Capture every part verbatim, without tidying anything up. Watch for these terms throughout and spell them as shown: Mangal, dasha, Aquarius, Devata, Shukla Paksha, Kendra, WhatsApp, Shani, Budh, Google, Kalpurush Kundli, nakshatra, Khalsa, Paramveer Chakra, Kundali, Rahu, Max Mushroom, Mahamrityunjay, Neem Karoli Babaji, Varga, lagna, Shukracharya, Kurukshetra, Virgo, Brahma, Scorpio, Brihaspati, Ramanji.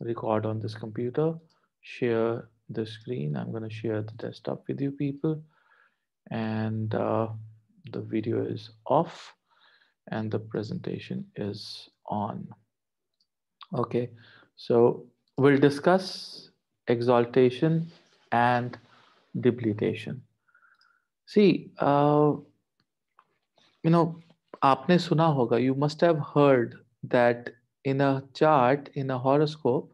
record on this computer, share the screen. I'm going to share the desktop with you people, and uh, the video is off and the presentation is on. Okay, so we'll discuss exaltation and debilitation. See, uh, you know, aapne suna hoga, you must have heard that in a chart, in a horoscope,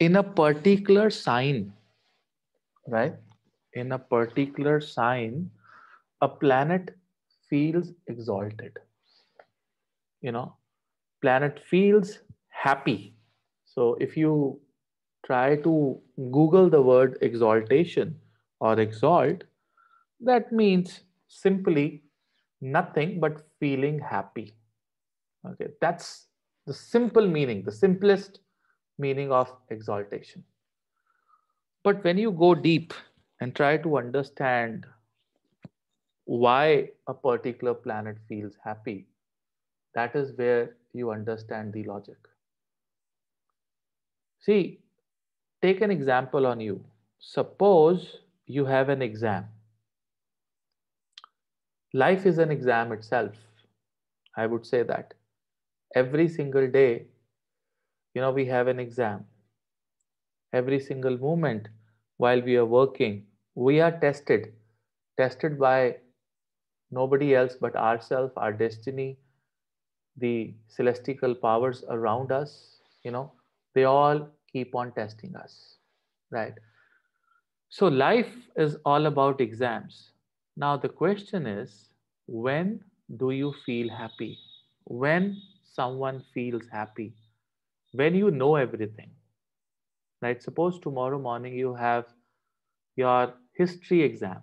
in a particular sign, right? In a particular sign, a planet feels exalted. You know, planet feels happy. So if you try to Google the word exaltation or exalt, that means simply nothing but feeling happy. Okay, that's the simple meaning, the simplest meaning of exaltation. But when you go deep and try to understand why a particular planet feels happy, that is where you understand the logic. See, take an example on you. Suppose you have an exam. Life is an exam itself. I would say that every single day, you know, we have an exam. Every single moment while we are working, we are tested, tested by nobody else but ourselves, our destiny, the celestial powers around us, you know, they all keep on testing us, right? So life is all about exams. Now the question is, when do you feel happy? When someone feels happy? When you know everything, right? Suppose tomorrow morning you have your history exam,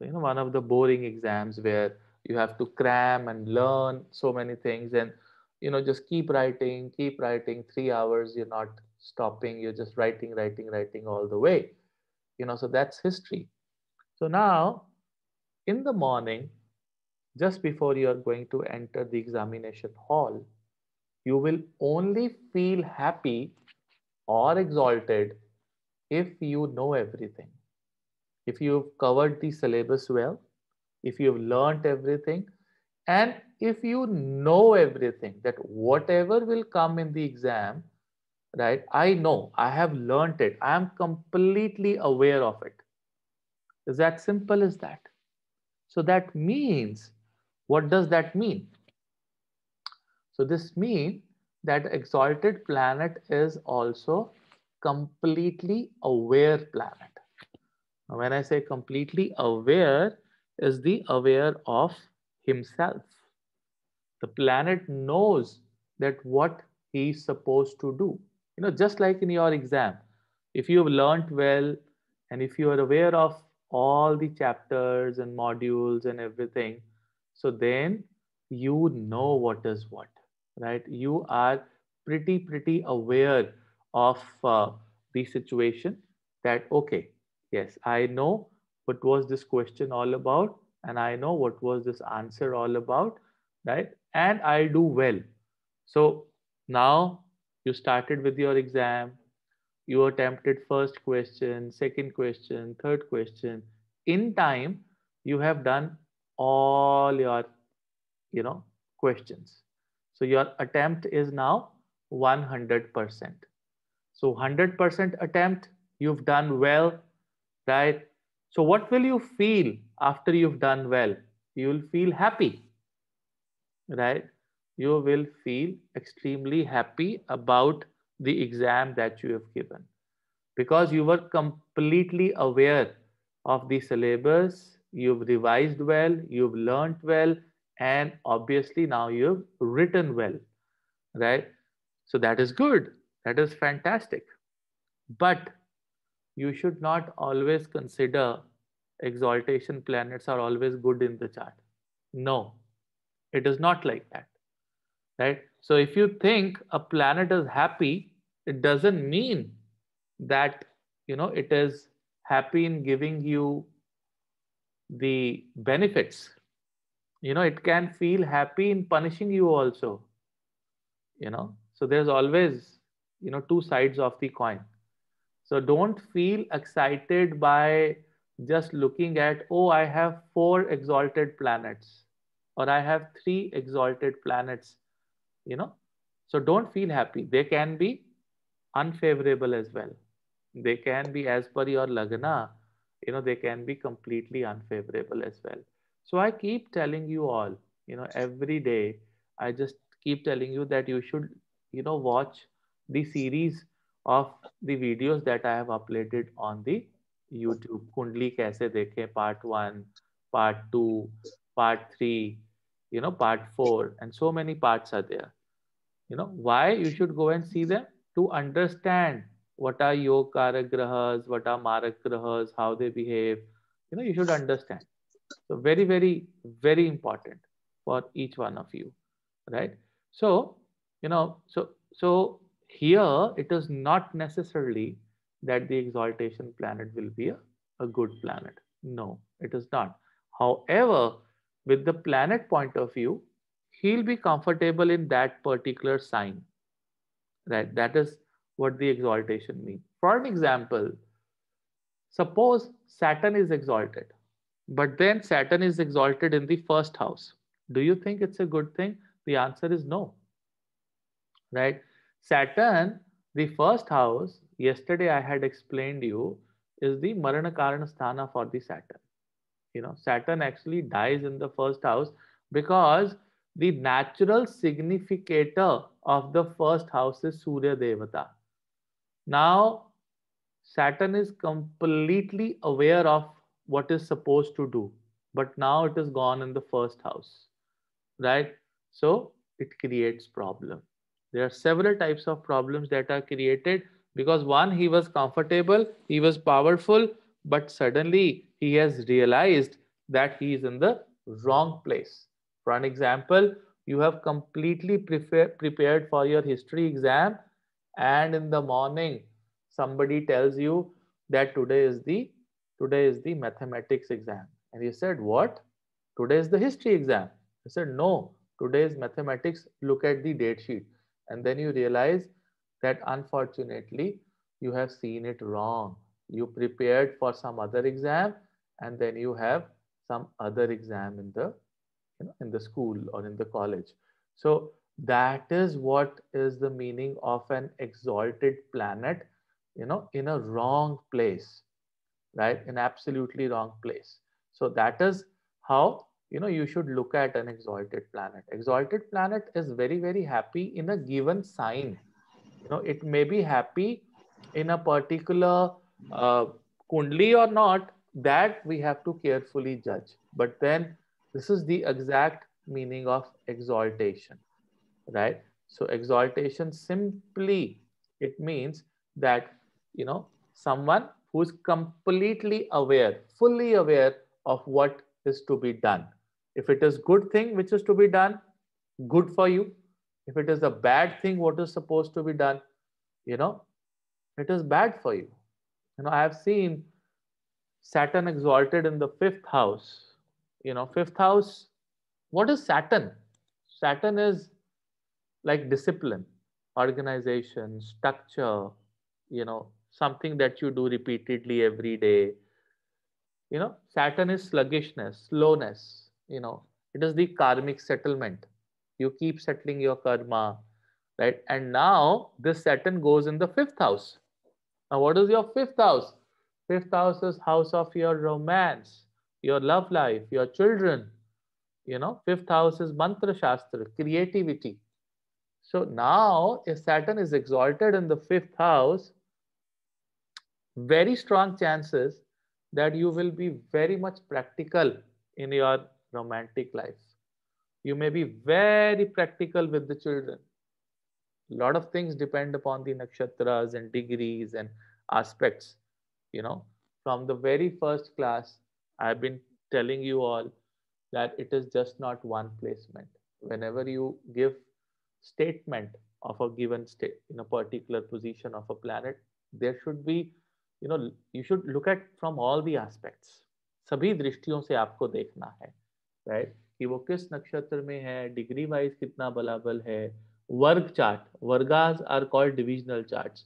you know, one of the boring exams where you have to cram and learn so many things and, you know, just keep writing, keep writing three hours. You're not stopping. You're just writing, writing, writing all the way, you know, so that's history. So now, in the morning, just before you are going to enter the examination hall, you will only feel happy or exalted if you know everything. If you've covered the syllabus well, if you've learned everything, and if you know everything, that whatever will come in the exam, right? I know, I have learned it. I am completely aware of it. Is that simple as that? So that means, what does that mean? So this means that exalted planet is also completely aware planet. Now, when I say completely aware, is the aware of himself. The planet knows that what he's supposed to do. You know, just like in your exam, if you've learned well, and if you are aware of all the chapters and modules and everything, so then you know what is what, right? You are pretty, pretty aware of uh, the situation that, okay, yes, I know what was this question all about, and I know what was this answer all about, right? And I do well. So now you started with your exam. You attempted first question, second question, third question. In time, you have done all your, you know, questions. So your attempt is now one hundred percent. So one hundred percent attempt, you've done well, right? So what will you feel after you've done well? You will feel happy, right? You will feel extremely happy about the exam that you have given, because you were completely aware of the syllabus, you've revised well, you've learned well, and obviously now you've written well, right? So that is good. That is fantastic. But you should not always consider exaltation planets are always good in the chart. No, it is not like that, right? So if you think a planet is happy, it doesn't mean that, you know, it is happy in giving you the benefits. You know, it can feel happy in punishing you also, you know. So there's always you know, two sides of the coin. So don't feel excited by just looking at, oh, I have four exalted planets or I have three exalted planets, you know. So don't feel happy. They can be unfavorable as well. They can be as per your lagna, you know, they can be completely unfavorable as well. So I keep telling you all, you know, every day, I just keep telling you that you should, you know, watch the series of the videos that I have uploaded on the YouTube. Kundli Kaise Dekhe, part one, part two, part three, you know, part four, and so many parts are there. You know, why you should go and see them? To understand what are Yog Karak Grahas, what are Marak Grahas, how they behave. You know, you should understand. So very, very, very important for each one of you, right? So, you know, so, so here it is not necessarily that the exaltation planet will be a, a good planet. No, it is not. However, with the planet point of view, he'll be comfortable in that particular sign, right? That is what the exaltation means. For an example, suppose Saturn is exalted, but then Saturn is exalted in the first house. Do you think it's a good thing? The answer is no, right? Saturn, the first house, yesterday I had explained you, is the Maranakarana Sthana for the Saturn. You know, Saturn actually dies in the first house because the natural significator of the first house is Surya Devata. Now, Saturn is completely aware of what is supposed to do, but now it is gone in the first house, right? So it creates problem. There are several types of problems that are created because one, he was comfortable, he was powerful, but suddenly he has realized that he is in the wrong place. For an example, you have completely prepared for your history exam and in the morning, somebody tells you that today is the, today is the mathematics exam. And you said, what? Today is the history exam. I said, no, today is mathematics. Look at the date sheet. And then you realize that unfortunately, you have seen it wrong. You prepared for some other exam and then you have some other exam in the, you know, in the school or in the college. So that is what is the meaning of an exalted planet, you know, in a wrong place, right? In absolutely wrong place. So that is how, you know, you should look at an exalted planet. Exalted planet is very, very happy in a given sign. You know, it may be happy in a particular uh, Kundli or not, that we have to carefully judge. But then this is the exact meaning of exaltation, right? So exaltation simply, it means that, you know, someone who's completely aware, fully aware of what is to be done. If it is good thing which is to be done, good for you. If it is a bad thing, what is supposed to be done, you know, it is bad for you. You know, I have seen Saturn exalted in the fifth house. You know, fifth house, what is Saturn? Saturn is like discipline, organization, structure, you know, something that you do repeatedly every day. You know, Saturn is sluggishness, slowness, you know, it is the karmic settlement. You keep settling your karma, right? And now this Saturn goes in the fifth house. Now, what is your fifth house? Fifth house is house of your romance, your love life, your children, you know, fifth house is mantra shastra, creativity. So now if Saturn is exalted in the fifth house, very strong chances that you will be very much practical in your romantic life. You may be very practical with the children. A lot of things depend upon the nakshatras and degrees and aspects. You know, from the very first class, I've been telling you all that it is just not one placement. Whenever you give statement of a given state in a particular position of a planet, there should be, you know, you should look at from all the aspects. सभी दृष्टियों से आपको देखना है, right? कि वो किस नक्षत्र में है, degree wise कितना बलाबल है, Varg chart. Vargas are called divisional charts.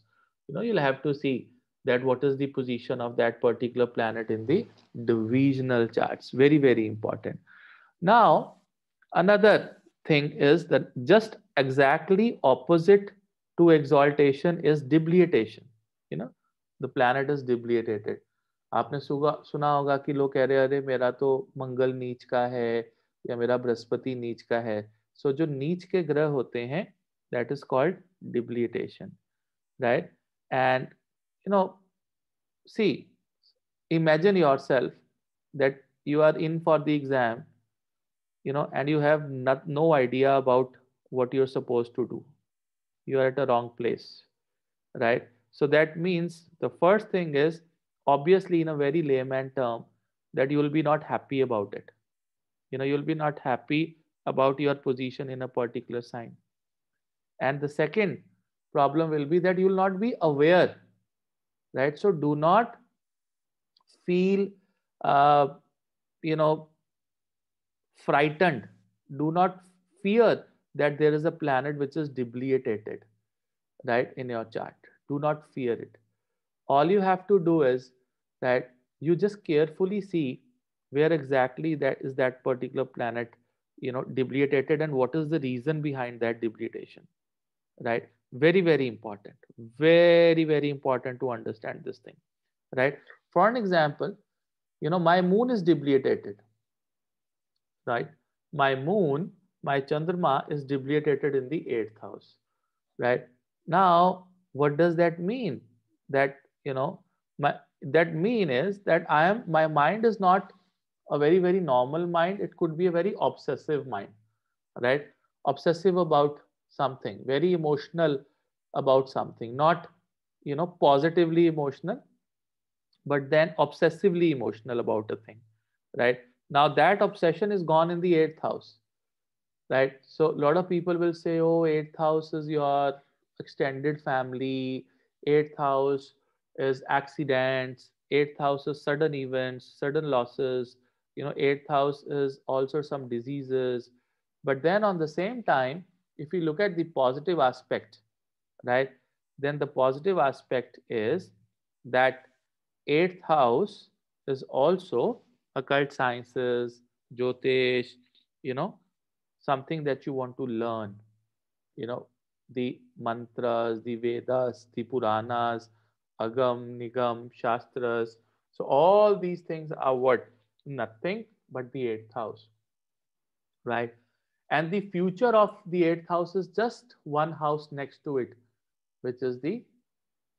You know, you'll have to see that what is the position of that particular planet in the divisional charts. Very, very important. Now, another thing is that just exactly opposite to exaltation is debilitation. You know, the planet is debilitated. आपने सुना होगा कि लोग कह रहे हैं अरे मेरा तो मंगल नीच का है या मेरा बृहस्पति नीच का है. सो जो नीच के ग्रह होते हैं that is called debilitation, right? And you know, see, imagine yourself that you are in for the exam, you know, and you have not, no idea about what you're supposed to do. You are at a wrong place, right? So that means the first thing is, obviously in a very layman term, that you will be not happy about it. You know, you will be not happy about your position in a particular sign. And the second problem will be that you will not be aware, right? So do not feel uh, you know, frightened. Do not fear that there is a planet which is debilitated, right, in your chart. Do not fear it. All you have to do is that you just carefully see where exactly that is that particular planet, you know, debilitated, and what is the reason behind that debilitation, right? Very, very important. Very, very important to understand this thing, right? For an example, you know, my moon is debilitated, right? My moon, my Chandrama is debilitated in the eighth house, right? Now, what does that mean? That, you know, my, that mean is that I am, my mind is not a very, very normal mind. It could be a very obsessive mind, right? Obsessive about something, very emotional about something, not, you know, positively emotional, but then obsessively emotional about a thing, right? Now that obsession is gone in the eighth house, right? So a lot of people will say, oh, eighth house is your extended family. Eighth house is accidents. Eighth house is sudden events, sudden losses. You know, eighth house is also some diseases. But then on the same time, if you look at the positive aspect, right, then the positive aspect is that eighth house is also occult sciences, Jyotish, you know, something that you want to learn, you know, the mantras, the Vedas, the Puranas, Agam, Nigam, Shastras. So all these things are what? Nothing but the eighth house, right? And the future of the eighth house is just one house next to it, which is the,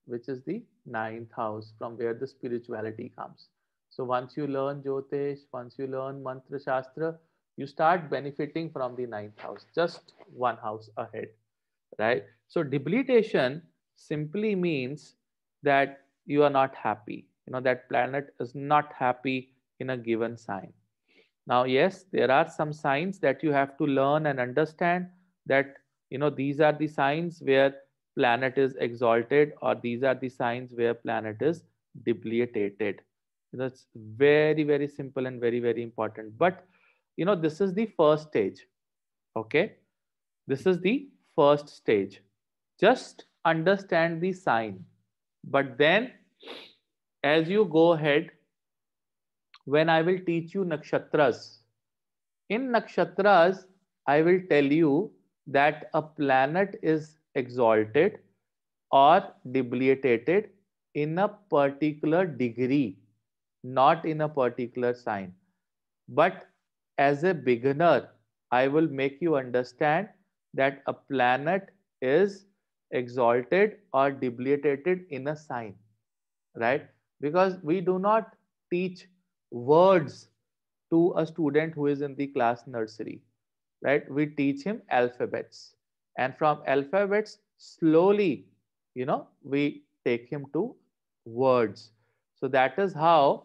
which is the ninth house, from where the spirituality comes. So once you learn Jyotish, once you learn Mantra Shastra, you start benefiting from the ninth house, just one house ahead. Right? So debilitation simply means that you are not happy. You know, that planet is not happy in a given sign. Now, yes, there are some signs that you have to learn and understand that, you know, these are the signs where planet is exalted, or these are the signs where planet is debilitated. That's very, very simple and very, very important. But, you know, this is the first stage. Okay. This is the first stage. Just understand the sign. But then as you go ahead, when I will teach you nakshatras, in nakshatras, I will tell you that a planet is exalted or debilitated in a particular degree, not in a particular sign. But as a beginner, I will make you understand that a planet is exalted or debilitated in a sign, right? Because we do not teach words to a student who is in the class nursery, right? We teach him alphabets, and from alphabets slowly, you know, we take him to words. So that is how,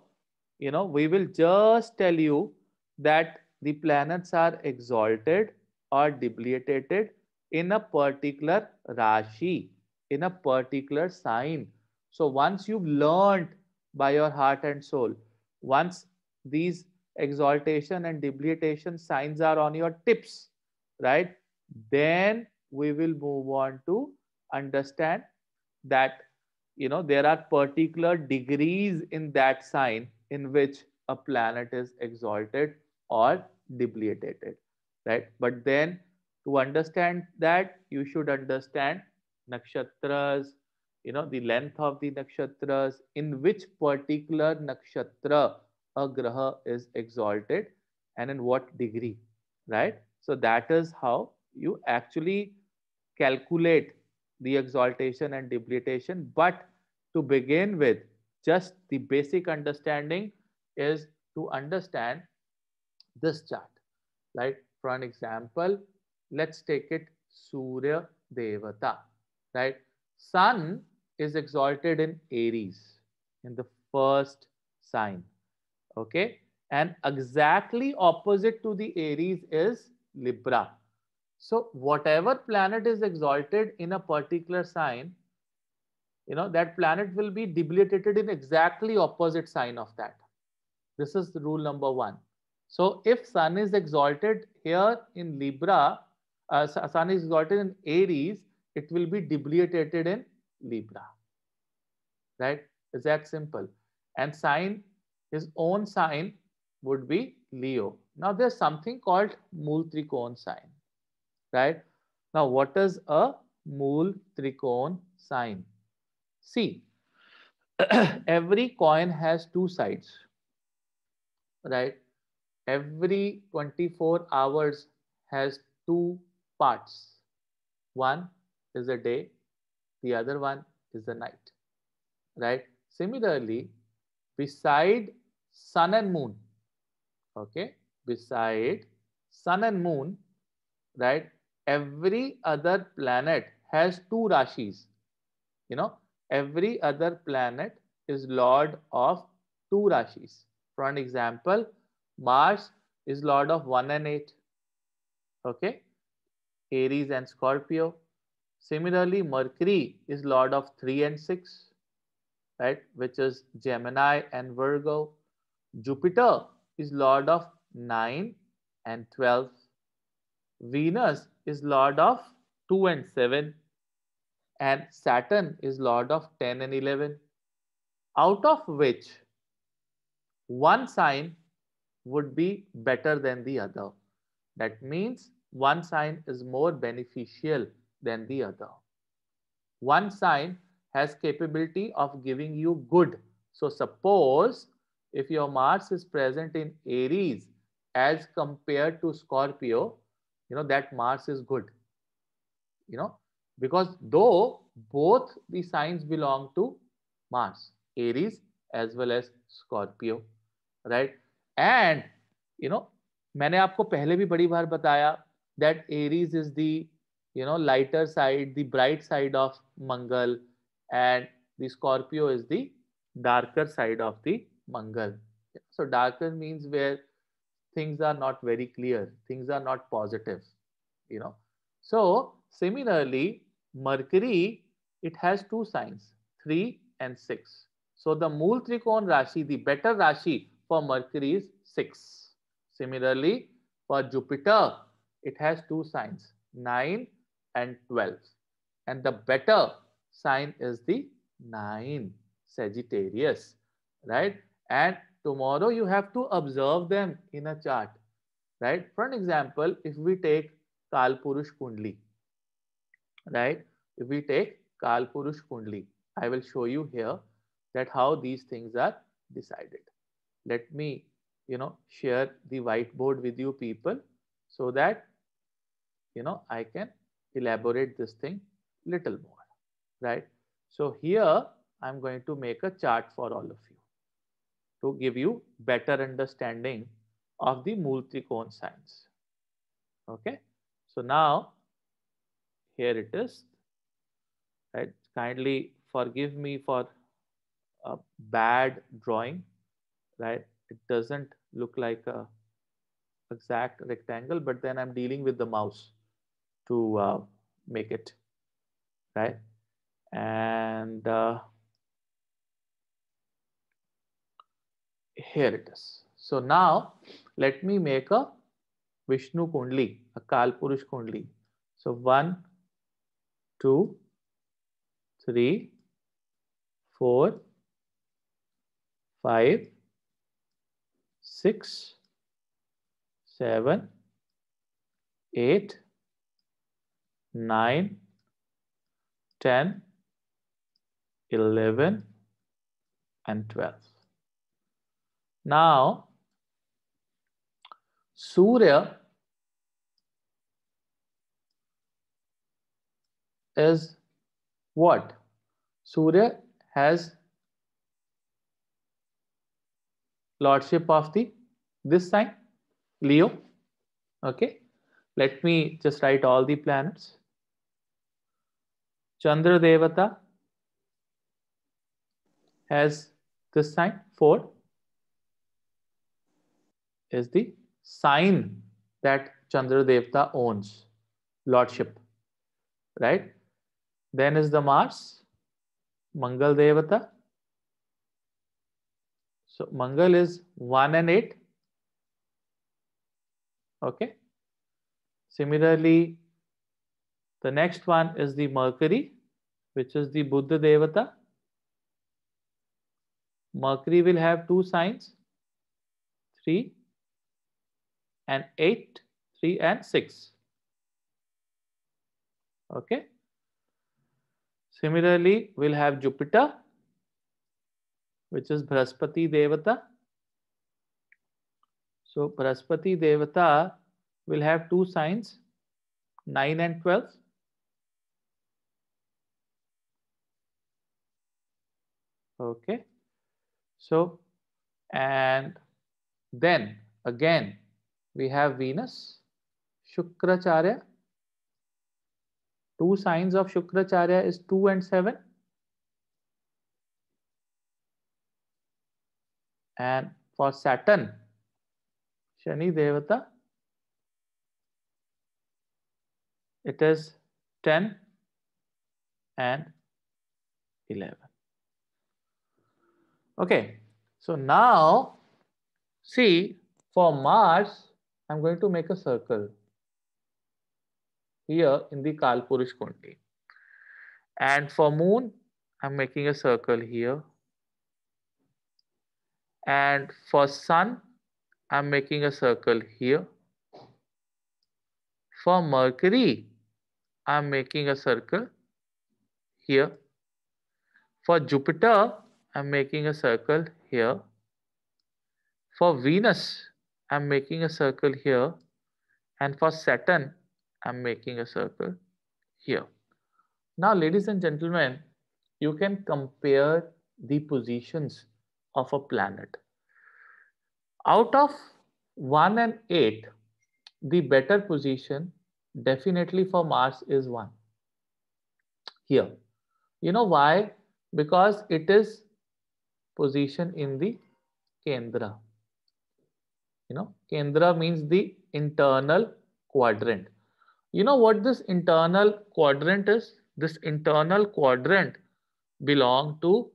you know, we will just tell you that the planets are exalted or debilitated in a particular Rashi, in a particular sign. So once you've learned by your heart and soul, once these exaltation and debilitation signs are on your tips, right? Then we will move on to understand that, you know, there are particular degrees in that sign in which a planet is exalted or debilitated, right? But then to understand that, you should understand nakshatras, you know, the length of the nakshatras, in which particular nakshatra a graha is exalted and in what degree, right? So that is how you actually calculate the exaltation and debilitation. But to begin with, just the basic understanding is to understand this chart. Like, for an example, let's take it Surya Devata, right? Sun is exalted in Aries, in the first sign, okay? And exactly opposite to the Aries is Libra. So whatever planet is exalted in a particular sign, you know, that planet will be debilitated in exactly opposite sign of that. This is the rule number one. So if Sun is exalted here in Libra, uh, Sun is exalted in Aries, it will be debilitated in Libra, right? Is that simple? And sign, his own sign would be Leo. Now there's something called Mooltrikona sign, right? Now what is a Mooltrikona sign? See, every coin has two sides, right? Every twenty-four hours has two parts. One is the day, the other one is the night, right? Similarly, beside sun and moon, okay, beside sun and moon, right, every other planet has two rashis. You know, every other planet is lord of two rashis. For an example, Mars is lord of one and eight, okay, Aries and Scorpio. Similarly, Mercury is lord of three and six, right, which is Gemini and Virgo. Jupiter is lord of nine and twelve. Venus is lord of two and seven. And Saturn is lord of ten and eleven. Out of which, one sign would be better than the other. That means one sign is more beneficial than the other. One sign has capability of giving you good. So suppose if your Mars is present in Aries as compared to Scorpio, you know, that Mars is good, you know, because though both the signs belong to Mars, Aries as well as Scorpio, right? And, you know, मैंने आपको पहले भी बड़ी बार बताया that Aries is the, you know, lighter side, the bright side of Mangal, and the Scorpio is the darker side of the Mangal. So darker means where things are not very clear, things are not positive, you know. So similarly, Mercury, it has two signs, three and six. So the Mooltrikona Rashi, the better Rashi for Mercury is six. Similarly, for Jupiter, it has two signs, nine and twelve, and the better sign is the nine, Sagittarius, right? And tomorrow you have to observe them in a chart, right? For an example, if we take Kalpurush Kundli, right? If we take Kalpurush Kundli, I will show you here that how these things are decided. Let me, you know, share the whiteboard with you people so that, you know, I can elaborate this thing little more, right? So here I'm going to make a chart for all of you to give you better understanding of the Mooltrikona signs, okay? So now here it is, right? Kindly forgive me for a bad drawing, right? It doesn't look like a exact rectangle, but then I'm dealing with the mouse to uh, make it, right? And uh, here it is. So now let me make a Vishnu Kundli, a Kalpurush Kundli. So one, two, three, four, five, six, seven, eight, nine, ten, eleven, and twelve. Now, Surya is what? Surya has lordship of the this sign, Leo. Okay, let me just write all the planets. Chandra Devata has this sign, four is the sign that Chandra Devata owns lordship, right? Then is the Mars, Mangal Devata. So Mangal is one and eight. Okay. Similarly, the next one is the Mercury, which is the Budh Devata. Mercury will have two signs, three and eight, three and six. Okay. Similarly, we'll have Jupiter, which is Brihaspati Devata. So Brihaspati Devata will have two signs, nine and twelve. Okay. So, and then again, we have Venus, Shukracharya. Two signs of Shukracharya is two and seven. And for Saturn, Shani Devata, it is ten and eleven. Okay, so now see, for Mars, I'm going to make a circle here in the Kalpurush Kundli. And for Moon, I'm making a circle here. And for Sun, I'm making a circle here. For Mercury, I'm making a circle here. For Jupiter, I'm making a circle here. For Venus, I'm making a circle here. And for Saturn, I'm making a circle here. Now, ladies and gentlemen, you can compare the positions of a planet. Out of one and eight, the better position definitely for Mars is one. Here. You know why? Because it is position in the Kendra. You know, Kendra means the internal quadrant. You know what this internal quadrant is? This internal quadrant belongs to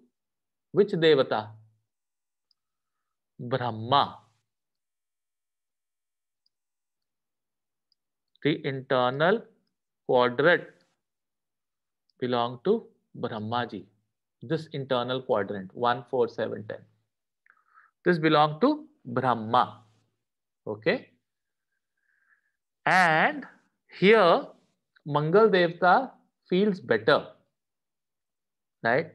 which Devata? Brahma. The internal quadrant belongs to Brahmaji. This internal quadrant, one, four, seven, ten. This belongs to Brahma. Okay. And here, Mangal Devata feels better, right?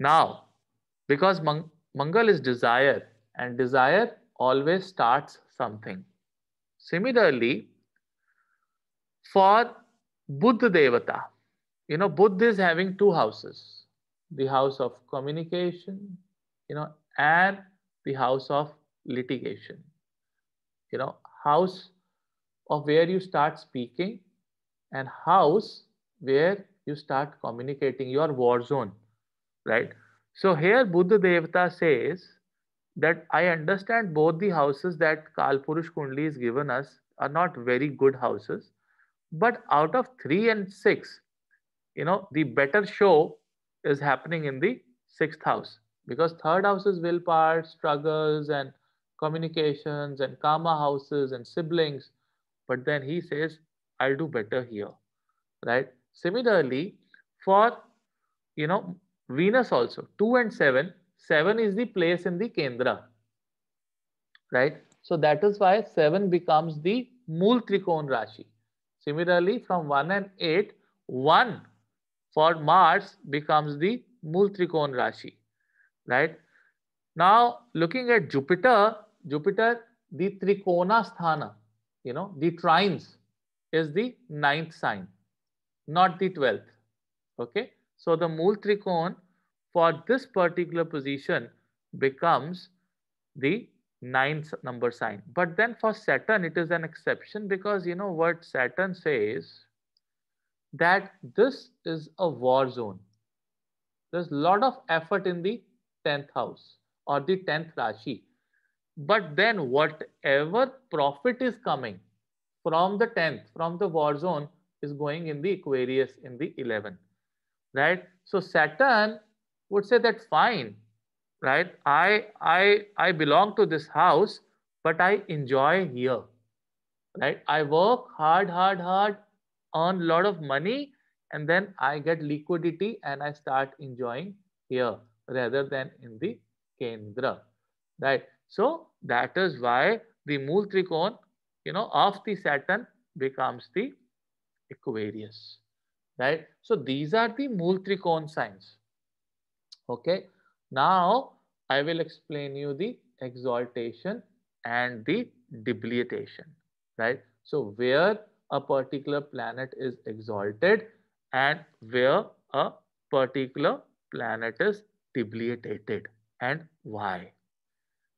Now, because Mang Mangal is desire, and desire always starts something. Similarly, for Budh Devata, you know, Budh is having two houses, the house of communication, you know, and the house of litigation, you know, house of where you start speaking and house where you start communicating, your war zone, right? So here Buddha Devata says that I understand both the houses that Kalpurush Kundli has given us are not very good houses, but out of three and six, you know, the better show is happening in the sixth house, because third house is will power, struggles and communications, and karma houses and siblings. But then he says, I'll do better here, right? Similarly, for you know Venus also, two and seven. Seven is the place in the Kendra, right? So that is why seven becomes the Mooltrikona Rashi. Similarly, from one and eight, one for Mars becomes the Mooltrikona Rashi, right? Now looking at Jupiter, Jupiter the Trikona Sthana, you know the trines, is the ninth sign, not the twelfth. Okay, so the Mooltrikona for this particular position becomes the ninth number sign. But then for Saturn, it is an exception, because you know what Saturn says, that this is a war zone. There's a lot of effort in the tenth house or the tenth Rashi. But then whatever profit is coming from the tenth, from the war zone, is going in the Aquarius in the eleventh, right? So Saturn would say that fine, right? I I I belong to this house, but I enjoy here, right? I work hard, hard, hard, earn a lot of money, and then I get liquidity and I start enjoying here rather than in the Kendra, right? So that is why the Mooltrikona, you know, of the Saturn becomes the Aquarius, right? So these are the Mooltrikona signs. Okay, now I will explain you the exaltation and the debilitation, right? So where a particular planet is exalted and where a particular planet is debilitated, and why.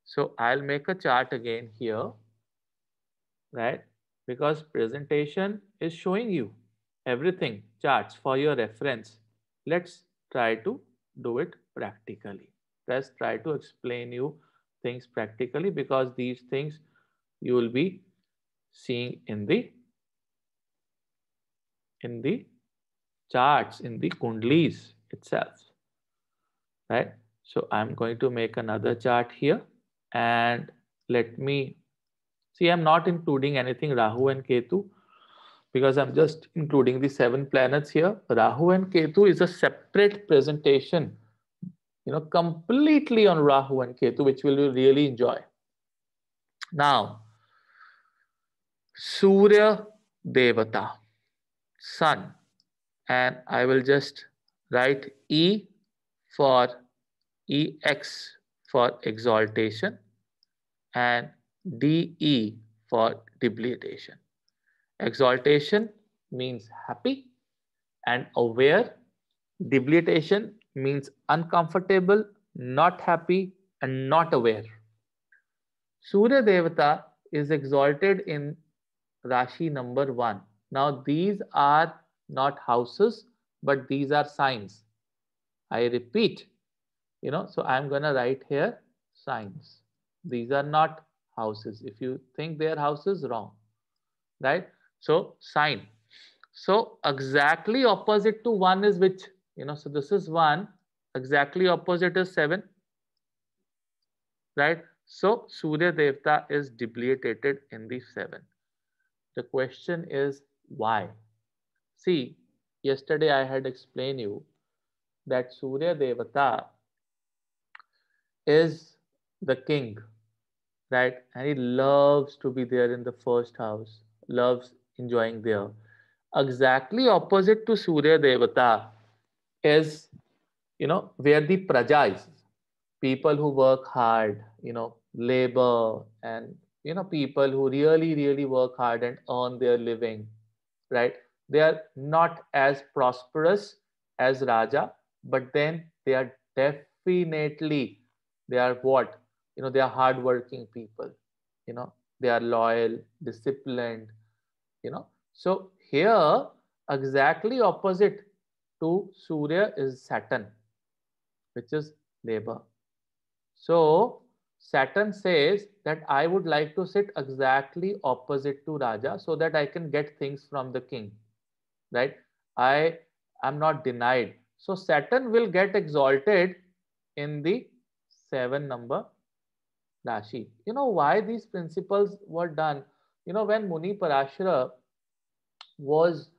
So I'll make a chart again here, right? Because presentation is showing you everything, charts for your reference. Let's try to do it practically. Let's try to explain you things practically, because these things you will be seeing in the in the charts, in the Kundlis itself, right? So I'm going to make another chart here, and let me see. I'm not including anything Rahu and Ketu, because I'm just including the seven planets here. Rahu and Ketu is a separate presentation, you know, completely on Rahu and Ketu, which we will really enjoy. Now, Surya Devata, Sun, and I will just write E for E X for exaltation and D E for debilitation. Exaltation means happy and aware. Debilitation means uncomfortable, not happy, and not aware. Surya Devata is exalted in Rashi number one. Now, these are not houses, but these are signs. I repeat, you know, so I'm going to write here signs. These are not houses. If you think they are houses, wrong, right? So sign. So exactly opposite to one is which, you know, so this is one, exactly opposite is seven, right? So Surya Devata is debilitated in the seven. The question is why? See, yesterday I had explained you that Surya Devata is the king, right? And he loves to be there in the first house, loves enjoying there. Exactly opposite to Surya Devata is, you know, where the praja is. People who work hard, you know, labor, and, you know, people who really, really work hard and earn their living, right? They are not as prosperous as Raja, but then they are definitely, they are what? You know, they are hardworking people, you know, they are loyal, disciplined, you know. So here, exactly opposite to Surya is Saturn, which is labor. So Saturn says that I would like to sit exactly opposite to Raja so that I can get things from the king, right? I am not denied. So Saturn will get exalted in the seven number Rashi. You know why these principles were done? You know, when Muni Parashara was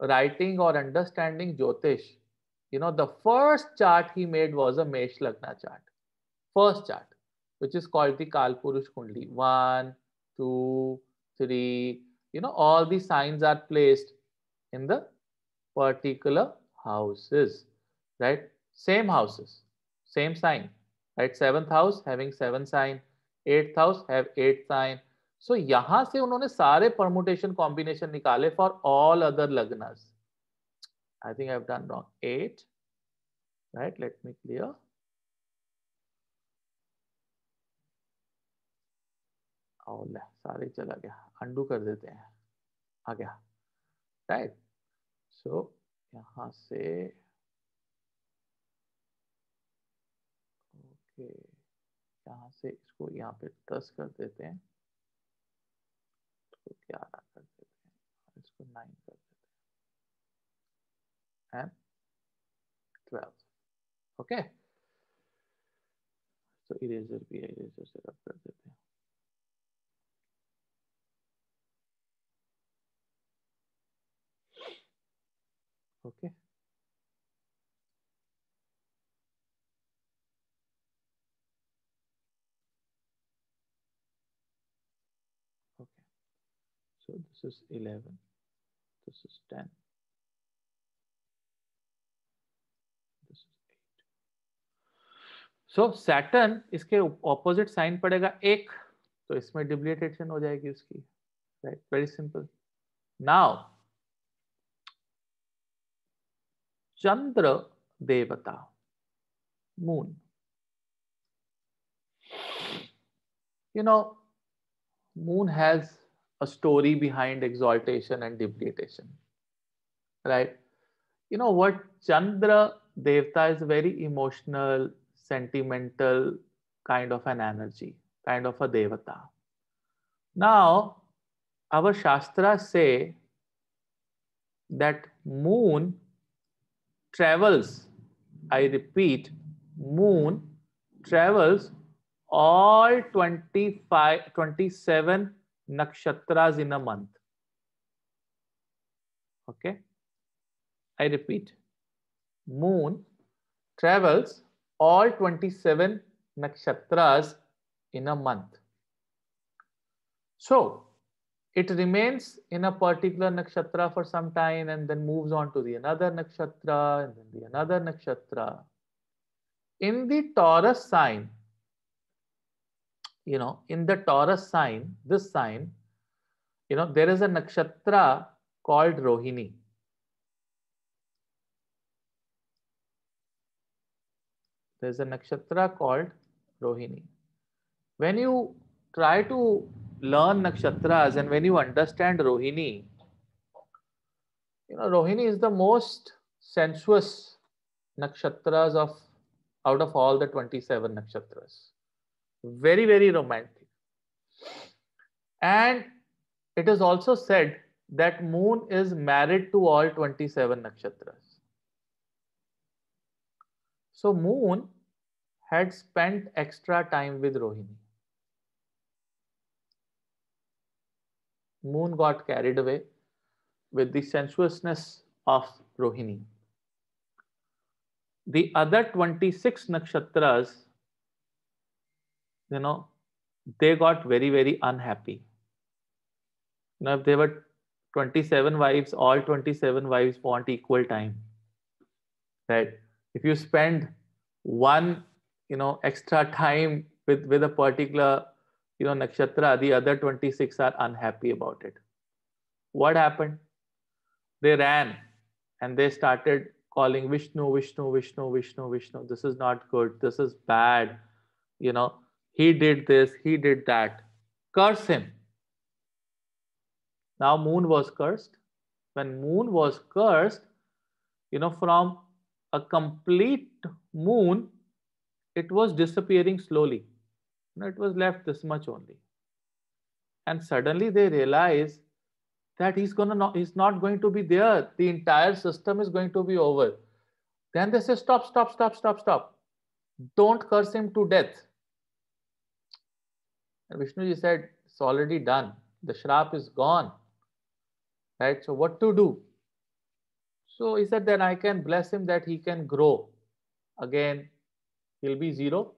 writing or understanding Jyotish, you know, the first chart he made was a Mesh Lagna chart. First chart, which is called the Kalpurush Kundli. One, two, three, you know, all the signs are placed in the particular houses, right? Same houses, same sign, right? Seventh house having seven sign, eighth house have eight sign. So यहाँ से उन्होंने सारे permutation combination निकाले for all other lagnas. I think I have done wrong. Eight, right? Let me clear. ओह सारे चला गया, undo कर देते हैं, आ गया, right? So यहाँ से okay, यहाँ से इसको यहाँ पे दस कर देते हैं. ग्यारह कर देते हैं, इसको नाइन कर देते हैं एंड ट्वेल्व. ओके, तो इरेजर भी इरेजर से रब कर देते हैं. Okay okay. So this is eleven, this is ten, this is eight. So Saturn इसके opposite sign पड़ेगा एक, तो इसमें debilitation हो जाएगी उसकी, right? Very simple. Now Chandra Devata Moon. You know, Moon has a story behind exaltation and debilitation, right? You know what, Chandra Devata is a very emotional, sentimental kind of an energy, kind of a Devata. Now, our Shastras say that moon travels, I repeat, moon travels all twenty-five, twenty-seven nakshatras in a month. Okay, I repeat, moon travels all twenty-seven nakshatras in a month. So it remains in a particular nakshatra for some time and then moves on to the another nakshatra and then the another nakshatra. In the Taurus sign, you know, in the Taurus sign, this sign, you know, there is a nakshatra called Rohini. There is a nakshatra called Rohini. When you try to learn nakshatras and when you understand Rohini, you know, Rohini is the most sensuous nakshatras of out of all the twenty-seven nakshatras. Very, very romantic. And it is also said that moon is married to all twenty-seven nakshatras. So moon had spent extra time with Rohini. Moon got carried away with the sensuousness of Rohini. The other twenty-six nakshatras, you know, they got very, very unhappy. You know, if there were twenty-seven wives, all twenty-seven wives want equal time, right? If you spend one, you know, extra time with with a particular, you know, nakshatra, the other twenty-six are unhappy about it. What happened? They ran and they started calling Vishnu, Vishnu, Vishnu, Vishnu, Vishnu. This is not good. This is bad. You know, he did this, he did that. Curse him. Now moon was cursed. When moon was cursed, you know, from a complete moon, it was disappearing slowly. You know, it was left this much only. And suddenly they realize that he's gonna not, he's not going to be there. The entire system is going to be over. Then they say, stop, stop, stop, stop, stop. Don't curse him to death. And Vishnuji said, it's already done. The shrap is gone. Right? So what to do? So he said, then I can bless him that he can grow. Again, he'll be zero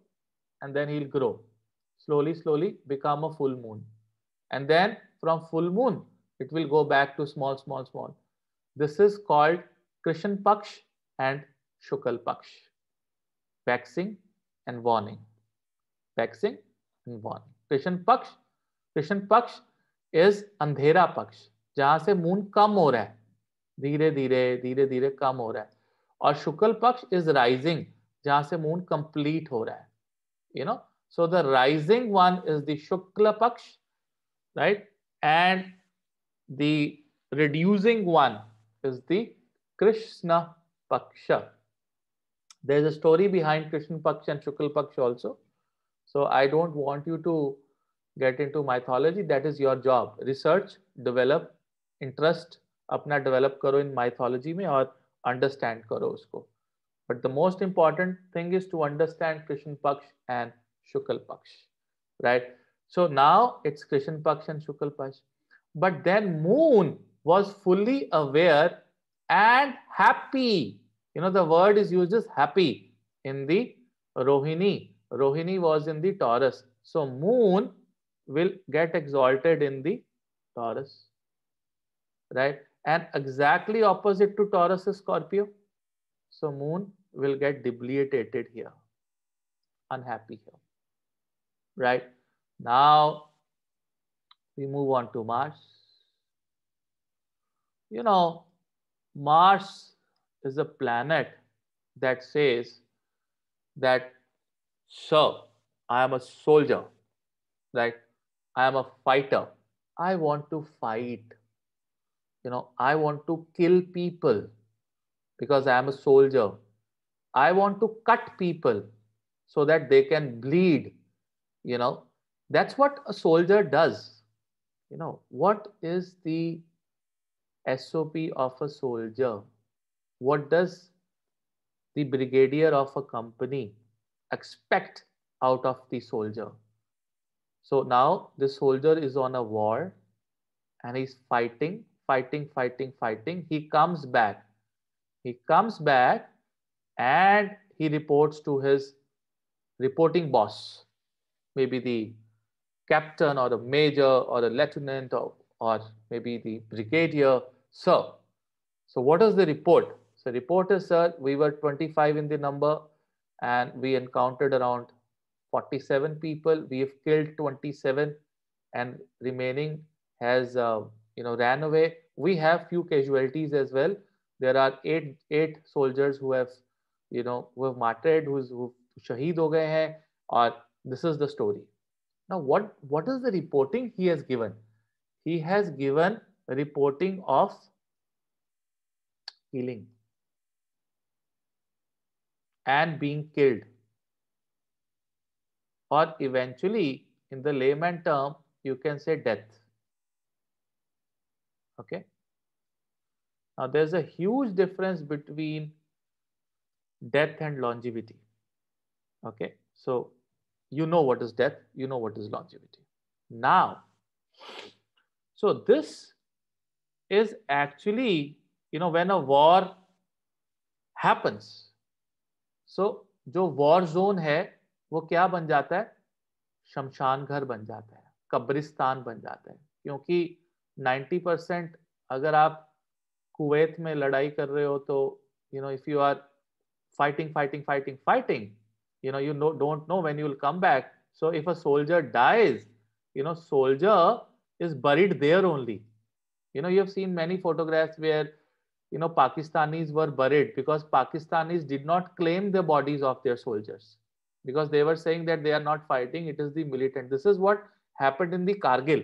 and then he'll grow. Slowly, slowly become a full moon. And then from full moon, it will go back to small, small, small. This is called Krishna Paksha and Shukla Paksha. Waxing and waning. Waxing and waning. Krishna Paksha. Krishna Paksha is Andhera Paksha. जहां से moon कम हो रहा है, धीरे धीरे धीरे धीरे कम हो रहा है. और शुक्ल पक्ष इज राइजिंग, जहां से मून कंप्लीट हो रहा है. You know, so the rising one is the Shukla Paksha, right, and the reducing one is the Krishna Paksha. There is a story behind Krishna Paksha and Shukla Paksha also. So I don't want you to get into mythology. That is your job. Research, develop interest अपना develop करो in mythology में और understand करो उसको. But the most important thing is to understand Krishna Paksha and Shukla Paksha, right. So now it's Krishna Paksha and Shukla Paksha. But then moon was fully aware and happy. You know, the word is used as happy in the Rohini. Rohini was in the Taurus. So moon will get exalted in the Taurus, right? And exactly opposite to Taurus is Scorpio. So moon will get debilitated here, unhappy here, right? Now we move on to Mars. You know, Mars is a planet that says that, so I am a soldier, right? I am a fighter. I want to fight. You know, I want to kill people because I am a soldier. I want to cut people so that they can bleed. You know, that's what a soldier does. You know, what is the S O P of a soldier? What does the brigadier of a company expect out of the soldier? So now the soldier is on a war and he's fighting, fighting, fighting, fighting. He comes back. He comes back and he reports to his reporting boss, maybe the captain or a major or a lieutenant or, or maybe the brigadier. Sir, so what is the report? So report is, sir, we were twenty-five in the number and we encountered around forty-seven people. We have killed twenty-seven and remaining has uh, you know, ran away. We have few casualties as well. There are eight eight soldiers who have, you know, who have martyred, who's who shaheed ho gaye hain. Or this is the story. Now what what is the reporting he has given? He has given reporting of killing and being killed. Or eventually, in the layman term, you can say death. Okay. Now there's a huge difference between death and longevity. Okay. So you know what is death. You know what is longevity. Now, so this is actually, you know, when a war happens. So जो war zone है वो क्या बन जाता है? शमशान घर बन जाता है, कब्रिस्तान बन जाता है. क्योंकि ninety percent अगर आप कुवैत में लड़ाई कर रहे हो तो you know, if you are fighting fighting fighting fighting, you know, you know don't know when you will come back. So if a soldier dies, you know, soldier is buried there only. You know, you have seen many photographs where, you know, Pakistanis were buried because Pakistanis did not claim the bodies of their soldiers. Because they were saying that they are not fighting; it is the militant. This is what happened in the Kargil.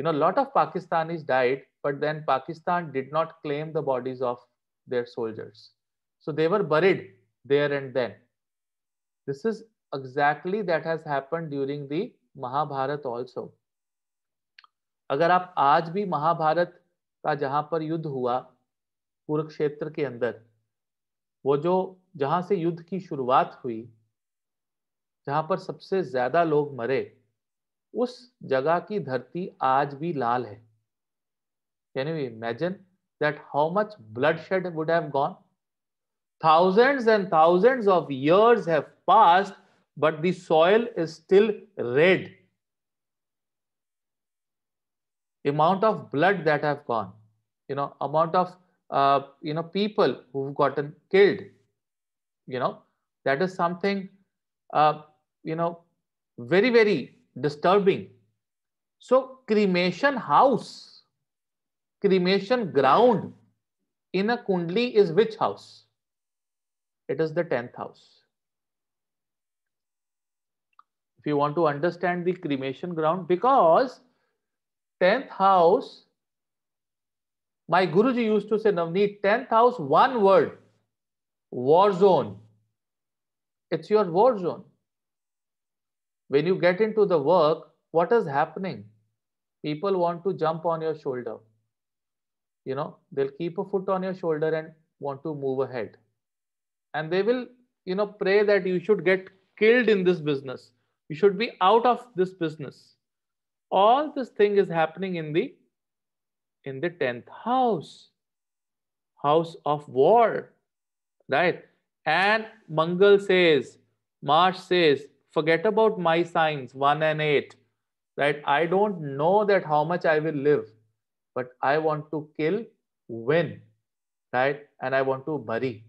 You know, a lot of Pakistanis died, but then Pakistan did not claim the bodies of their soldiers, so they were buried there and then. This is exactly that has happened during the Mahabharat also. अगर आप आज भी महाभारत का जहाँ पर युद्ध हुआ कुरुक्षेत्र के अंदर, वो जो जहाँ से युद्ध की शुरुआत हुई, जहाँ पर सबसे ज्यादा लोग मरे, उस जगह की धरती आज भी लाल है. Can you imagine that how much bloodshed would have gone. Thousands and thousands of years have passed, but the soil is still red. Amount of blood that have gone, you know, amount of uh, you know people who've gotten killed, you know, that is something uh, you know very very disturbing. So cremation house, cremation ground in a Kundli is which house? It is the tenth house. If you want to understand the cremation ground, because tenth house, my Guruji used to say, Navneet, tenth house, one word, war zone. It's your war zone. When you get into the work, what is happening? People want to jump on your shoulder. You know, they'll keep a foot on your shoulder and want to move ahead. And they will, you know, pray that you should get killed in this business. You should be out of this business. All this thing is happening in the in the tenth house, house of war, right? And Mangal says, Mars says, forget about my signs one and eight, right? I don't know that how much I will live, but I want to kill when, right? And I want to bury.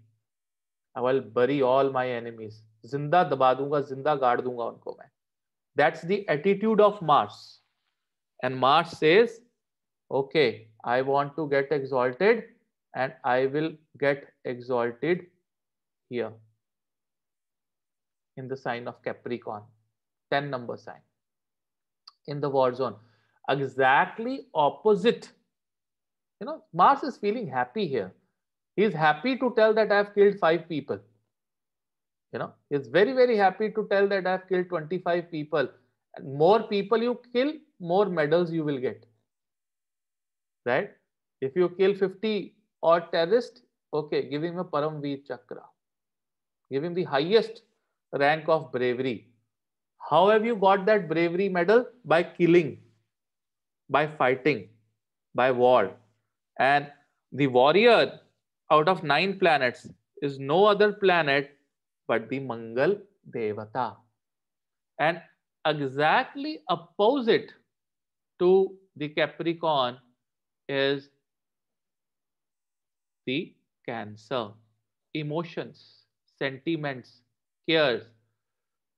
I will bury all my enemies. Zinda daba dunga, zinda gaad dunga unko main. That's the attitude of Mars. And Mars says, okay, I want to get exalted and I will get exalted here in the sign of Capricorn, ten number sign, in the war zone. Exactly opposite. You know, Mars is feeling happy here. He is happy to tell that I have killed five people. You know, he is very, very happy to tell that I have killed twenty-five people. And more people you kill, more medals you will get, right? If you kill fifty or terrorist, okay, give him a Paramveer Chakra. Give him the highest rank of bravery. How have you got that bravery medal? By killing, by fighting, by war. And the warrior out of nine planets is no other planet but the Mangal Devata. And exactly opposite to the Capricorn is the Cancer. Emotions, sentiments, cares,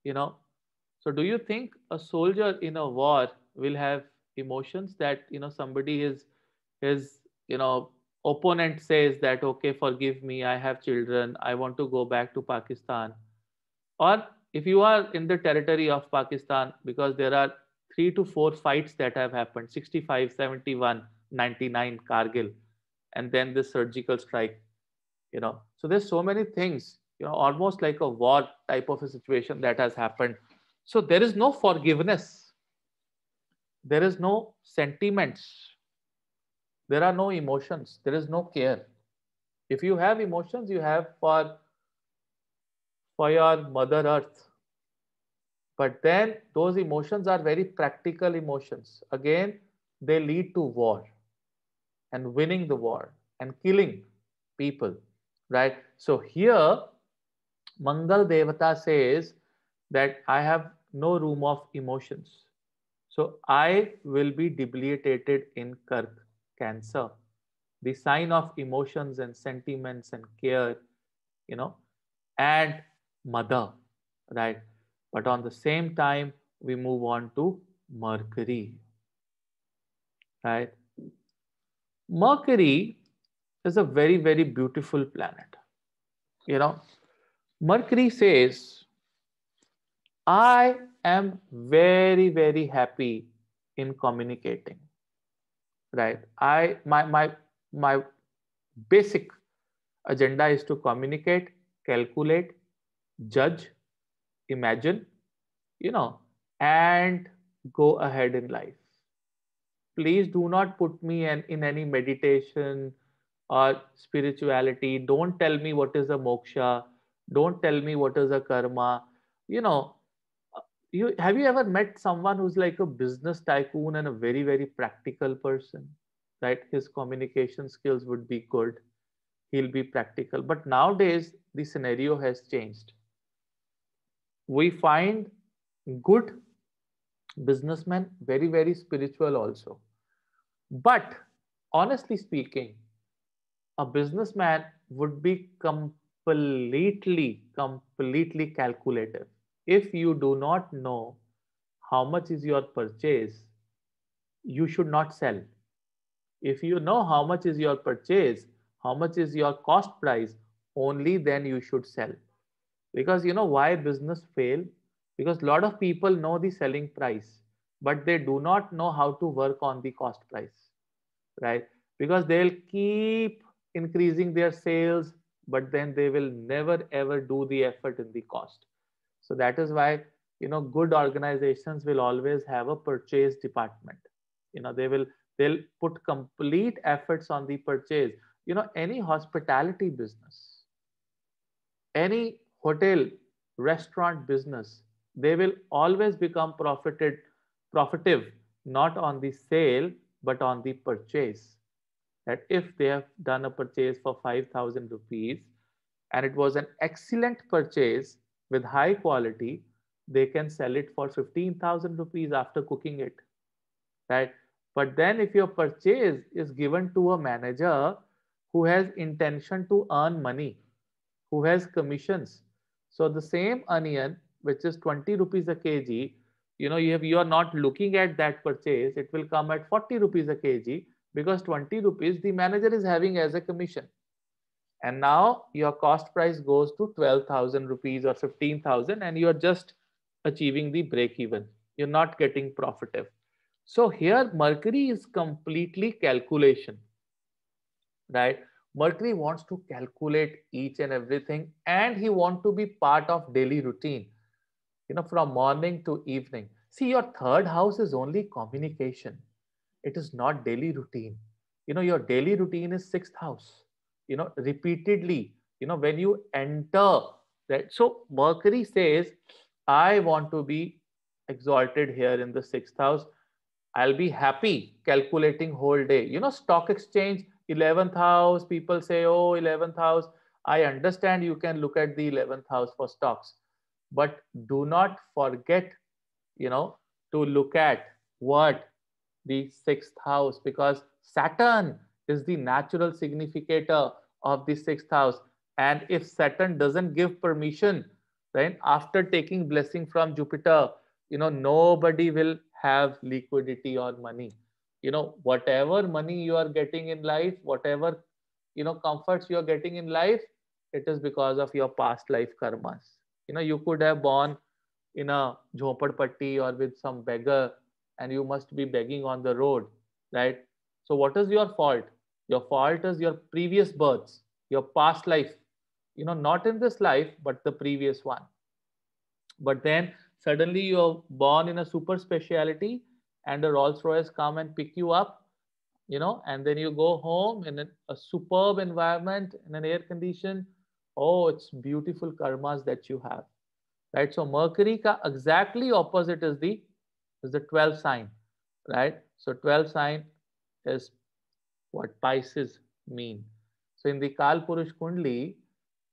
you know. So do you think a soldier in a war will have emotions that, you know, somebody is, his, you know, opponent says that, okay, forgive me, I have children, I want to go back to Pakistan. Or if you are in the territory of Pakistan, because there are three to four fights that have happened, sixty-five, seventy-one, ninety-nine, Kargil, and then this surgical strike, you know. So there's so many things, you know, almost like a war type of a situation that has happened. So there is no forgiveness. There is no sentiments. There are no emotions. There is no care. If you have emotions, you have for, for your Mother Earth. But then those emotions are very practical emotions. Again, they lead to war and winning the war and killing people, right? So here, Mangal Devata says that I have no room of emotions. So I will be debilitated in Kark, Cancer, the sign of emotions and sentiments and care, you know, and mother, right? But on the same time, we move on to Mercury, right? Mercury is a very, very beautiful planet. You know, Mercury says, I am very, very happy in communicating, right? I, my, my, my basic agenda is to communicate, calculate, judge, imagine, you know, and go ahead in life. Please do not put me in, in any meditation or spirituality. Don't tell me what is a moksha. Don't tell me what is a karma. You know, you, have you ever met someone who's like a business tycoon and a very, very practical person? right? His communication skills would be good. He'll be practical. But nowadays, the scenario has changed. We find good businessmen very, very spiritual also. But honestly speaking, a businessman would be completely, completely calculative. If you do not know how much is your purchase, you should not sell. If you know how much is your purchase, how much is your cost price, only then you should sell. Because you know why business fail? Because a lot of people know the selling price, but they do not know how to work on the cost price, right? Because they'll keep increasing their sales, but then they will never ever do the effort in the cost. So that is why, you know, good organizations will always have a purchase department. You know, they will, they'll put complete efforts on the purchase. You know, any hospitality business, any hotel, restaurant business, they will always become profited, profitive, not on the sale, but on the purchase. That if they have done a purchase for five thousand rupees and it was an excellent purchase with high quality, they can sell it for fifteen thousand rupees after cooking it, right? But then if your purchase is given to a manager who has intention to earn money, who has commissions. So the same onion, which is twenty rupees a kilogram, you know, you have, you are not looking at that purchase. It will come at forty rupees a kilogram because twenty rupees the manager is having as a commission. And now your cost price goes to twelve thousand rupees or fifteen thousand and you're just achieving the break even. You're not getting profitable. So here Mercury is completely calculation, right? Mercury wants to calculate each and everything, and he wants to be part of daily routine, you know, from morning to evening. See, your third house is only communication. It is not daily routine. You know, your daily routine is sixth house, you know, repeatedly, you know, when you enter that. So Mercury says, I want to be exalted here in the sixth house. I'll be happy calculating whole day. You know, stock exchange, eleventh house, people say, oh, eleventh house. I understand you can look at the eleventh house for stocks, but do not forget, you know, to look at what the sixth house, because Saturn is the natural significator of the sixth house. And if Saturn doesn't give permission, then after taking blessing from Jupiter, you know, nobody will have liquidity or money. You know, whatever money you are getting in life, whatever, you know, comforts you are getting in life, it is because of your past life karmas. You know, you could have born in a jhopardpatti or with some beggar and you must be begging on the road, right? So what is your fault? Your fault is your previous births, your past life, you know, not in this life, but the previous one. But then suddenly you're born in a super speciality, and a Rolls Royce come and pick you up, you know, and then you go home in a, a superb environment, in an air condition. Oh, it's beautiful karmas that you have, right? So Mercury ka exactly opposite is the, is the twelfth sign, right? So twelfth sign is what Pisces mean. So in the Kalpurush Kundli,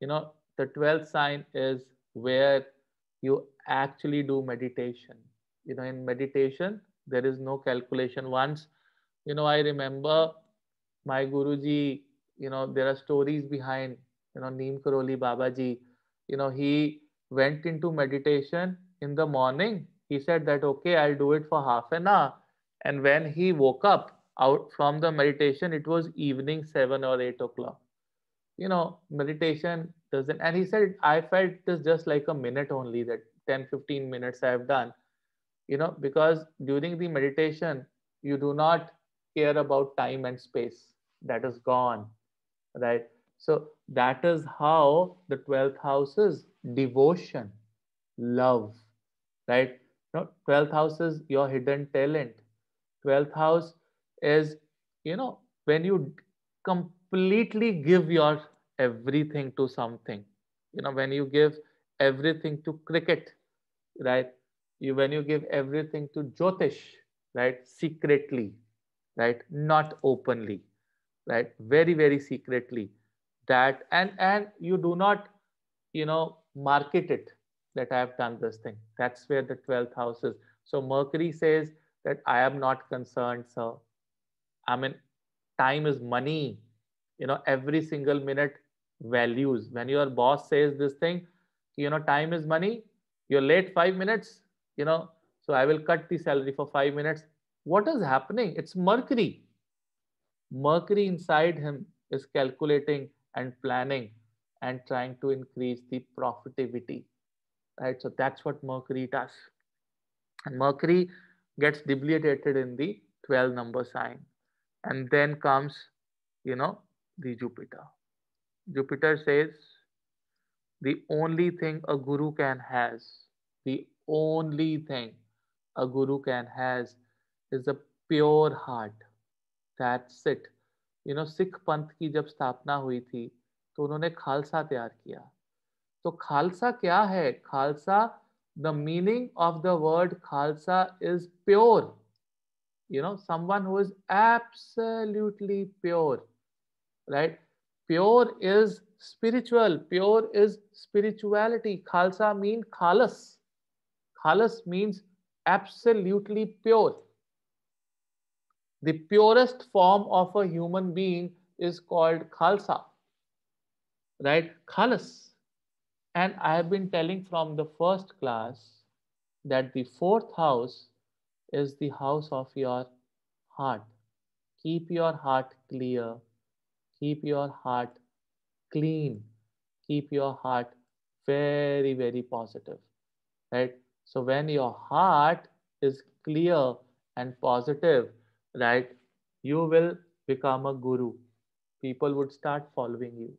you know, the twelfth sign is where you actually do meditation. You know, in meditation, there is no calculation. Once, you know, I remember my Guruji, you know, there are stories behind, you know, Neem Karoli Babaji, you know, he went into meditation in the morning. He said that, okay, I'll do it for half an hour. And when he woke up out from the meditation, it was evening, seven or eight o'clock. You know, meditation doesn't, and he said, I felt this just like a minute only, that ten, fifteen minutes I have done. You know, because during the meditation, you do not care about time and space. That is gone, right? So that is how the twelfth house is devotion, love, right? You know, twelfth house is your hidden talent. twelfth house is, you know, when you completely give your everything to something. You know, when you give everything to cricket, right? You, when you give everything to Jyotish, right, secretly, right? Not openly, right? Very, very secretly. That and and you do not, you know, market it that I have done this thing. That's where the twelfth house is. So Mercury says that I am not concerned, sir. I mean, time is money. You know, every single minute values. When your boss says this thing, you know, time is money. You're late five minutes. You know, so I will cut the salary for five minutes. What is happening? It's Mercury. Mercury inside him is calculating and planning and trying to increase the profitability, right? So that's what Mercury does. And Mercury gets debilitated in the twelve number sign. And then comes, you know, the Jupiter. Jupiter says, the only thing a guru can has, the only thing a guru can has is a pure heart. That's it. You know, Sikh पंथ की जब स्थापना हुई थी तो उन्होंने खालसा तैयार किया. तो खालसा क्या है? Khalsa, the meaning of the word Khalsa is pure. You know, someone who is absolutely pure, right? Pure is spiritual. Pure is spirituality. Khalsa means khalas. Khalas means absolutely pure. The purest form of a human being is called Khalsa, right? Khalas. And I have been telling from the first class that the fourth house is the house of your heart. Keep your heart clear. Keep your heart clean. Keep your heart very, very positive, right? So when your heart is clear and positive, right, you will become a guru. People would start following you.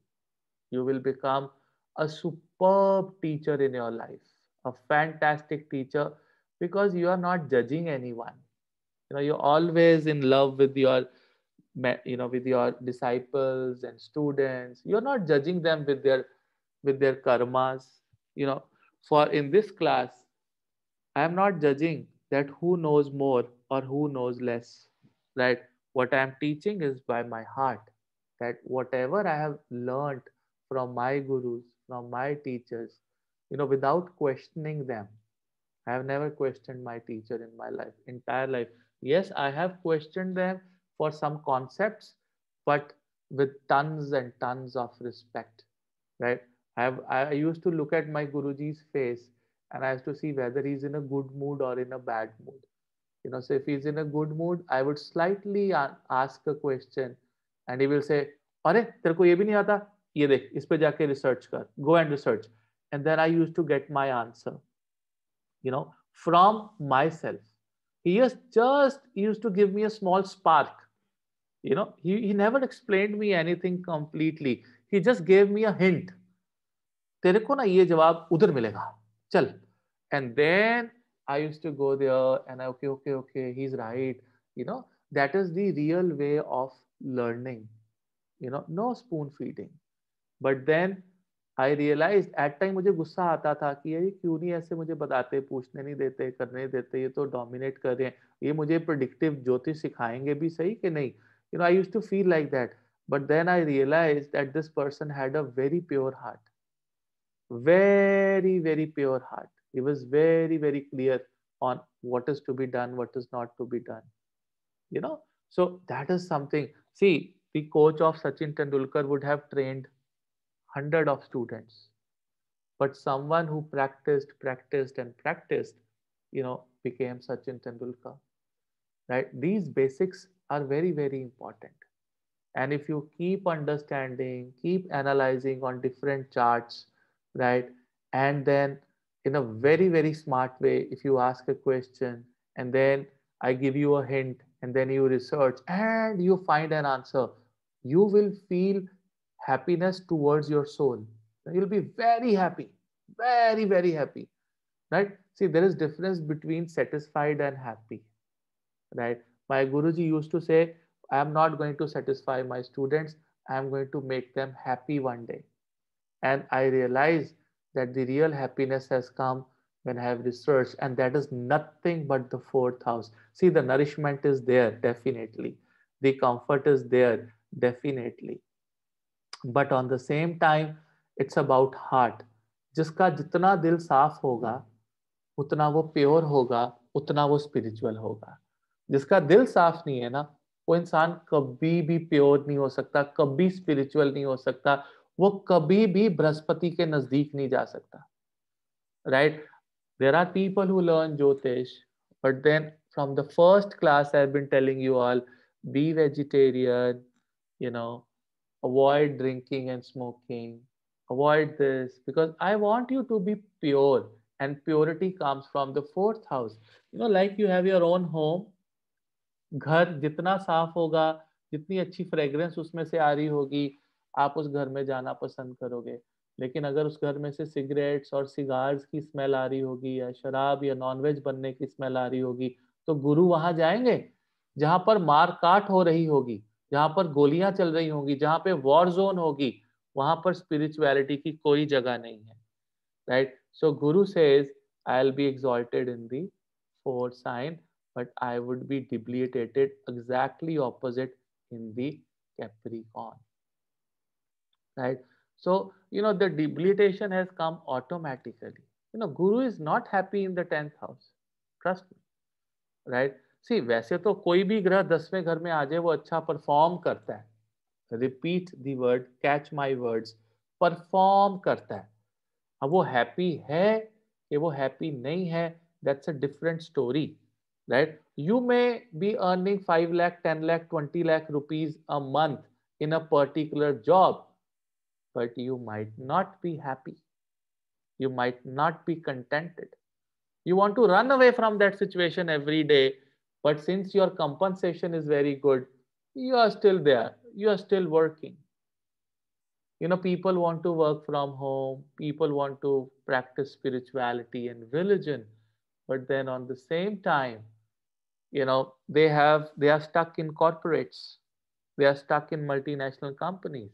You will become a superb teacher in your life, a fantastic teacher, because you are not judging anyone. You know, you're always in love with your, you know, with your disciples and students. You're not judging them with their, with their karmas. You know, for in this class, I am not judging that who knows more or who knows less. Right? What I am teaching is by my heart, that whatever I have learned from my gurus, from my teachers, you know, without questioning them. I have never questioned my teacher in my life, entire life. Yes, I have questioned them for some concepts, but with tons and tons of respect, right? I, have, I used to look at my Guruji's face and I used to see whether he's in a good mood or in a bad mood. You know, so if he's in a good mood, I would slightly ask a question and he will say, "Arey, tere ko ye bhi nahi aata? Ye dekh, is pe jaake research kar. Go and research." And then I used to get my answer, you know, from myself. He just, just used to give me a small spark. You know, he, he never explained me anything completely. He just gave me a hint. "Tere ko na ye jawab udhar milega. Chal." And then I used to go there and I, okay, okay, okay, he's right. You know, that is the real way of learning. You know, no spoon feeding. But then I realized at time मुझे गुस्सा आता था कि ये क्यों नहीं ऐसे मुझे बताते, पूछने नहीं देते, करने देते, ये तो डोमिनेट कर रहे हैं, ये मुझे प्रेडिक्टिव ज्योतिष सिखाएंगे भी सही कि नहीं. You know, I used to feel like that. But then I realized that this person had a very pure heart. Very, very pure heart. He was very, very clear on what is to be done, what is not to be done. You know, so that is something. See, the coach of Sachin Tendulkar would have trained hundred of students, but someone who practiced, practiced and practiced, you know, became Sachin Tendulkar, right? These basics are very, very important. And if you keep understanding, keep analyzing on different charts, right? And then in a very, very smart way, if you ask a question and then I give you a hint and then you research and you find an answer, you will feel happiness towards your soul. You'll be very happy, very, very happy, right? See, there is difference between satisfied and happy, right? My Guruji used to say, I am not going to satisfy my students. I am going to make them happy one day. And I realized that the real happiness has come when I have researched, and that is nothing but the fourth house. See, the nourishment is there, definitely. the comfort is there definitely, but on the same time it's about heart. जिसका जितना दिल साफ होगा उतना वो pure होगा, उतना वो स्पिरिचुअल होगा. जिसका दिल साफ नहीं है ना, वो इंसान कभी भी प्योर नहीं हो सकता, कभी स्पिरिचुअल नहीं हो सकता, वो कभी भी बृहस्पति के नजदीक नहीं जा सकता, right. There are people who learn ज्योतिष, but then from the first class I have been telling you all, be vegetarian, you know, avoid drinking and smoking, avoid this, because I want you to be pure, and purity comes from the fourth house. You know, like you have your own home, घर जितना साफ होगा, जितनी अच्छी fragrance उसमें से आ रही होगी, आप उस घर में जाना पसंद करोगे. लेकिन अगर उस घर में से सिगरेट्स और सिगार्स की स्मेल आ रही होगी, या शराब या नॉनवेज बनने की स्मेल आ रही होगी, तो गुरु वहां जाएंगे जहां पर मार काट हो रही होगी, जहां पर गोलियां चल रही होंगी, जहां पे वॉर जोन होगी, वहां पर स्पिरिचुअलिटी की कोई जगह नहीं है, right. So Guru says I will be exalted in the fourth sign, but I would be debilitated, exactly opposite in the Capricorn, right. So you know the debilitation has come automatically. You know Guru is not happy in the tenth house, trust me, right. See वैसे तो कोई भी ग्रह दसवें घर में आ जाए वो अच्छा परफॉर्म करता है, repeat the word, catch my words, perform करता है. अब वो हैप्पी है कि वो हैप्पी नहीं है, that's a different story, right. You may be earning five lakh, ten lakh, twenty lakh rupees a month in a particular job, but you might not be happy, you might not be contented, you want to run away from that situation every day, but since your compensation is very good, you are still there, you are still working. You know, people want to work from home, people want to practice spirituality and religion, but then on the same time, you know, they have they are stuck in corporates, they are stuck in multinational companies,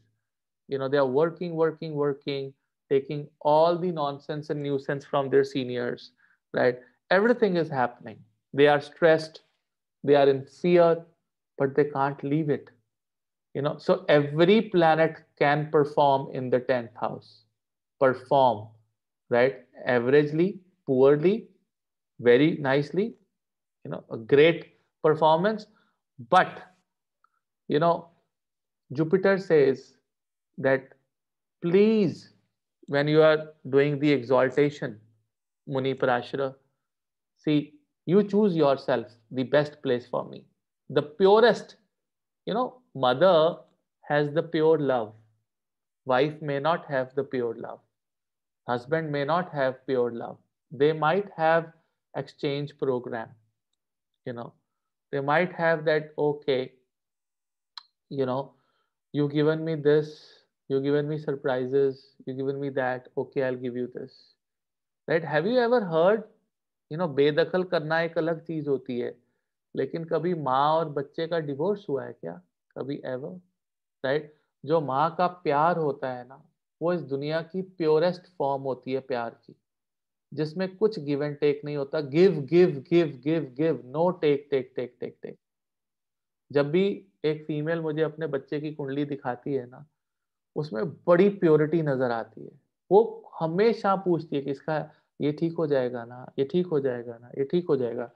you know, they are working working working taking all the nonsense and nuisance from their seniors, right. Everything is happening, they are stressed, they are in fear, but they can't leave it, you know. So every planet can perform in the tenth house, perform, right? Averagely, poorly, very nicely, you know, a great performance. But you know, Jupiter says that please, when you are doing the exaltation, Muni Parashara, see, you choose yourself the best place for me. The purest, you know, mother has the pure love, wife may not have the pure love, husband may not have pure love, they might have exchange program, you know, they might have that, okay, you know, you given me this, you given me surprises, you given me that, okay, I'll give you this, right. Have you ever heard, you know, बेदखल करना एक अलग चीज होती है, लेकिन कभी माँ और बच्चे का डिवोर्स हुआ है क्या कभी एवर, राइट. जो माँ का प्यार होता है ना, वो इस दुनिया की प्योरेस्ट फॉर्म होती है प्यार की, जिसमें कुछ गिव एंड टेक नहीं होता, give give give give give, no take take take take take. जब भी एक फीमेल मुझे अपने बच्चे की कुंडली दिखाती है ना, उसमें बड़ी प्योरिटी नजर आती है. वो हमेशा पूछती है कि इसका ये ठीक हो जाएगा ना, ये ठीक हो जाएगा ना, ये ठीक हो जाएगा.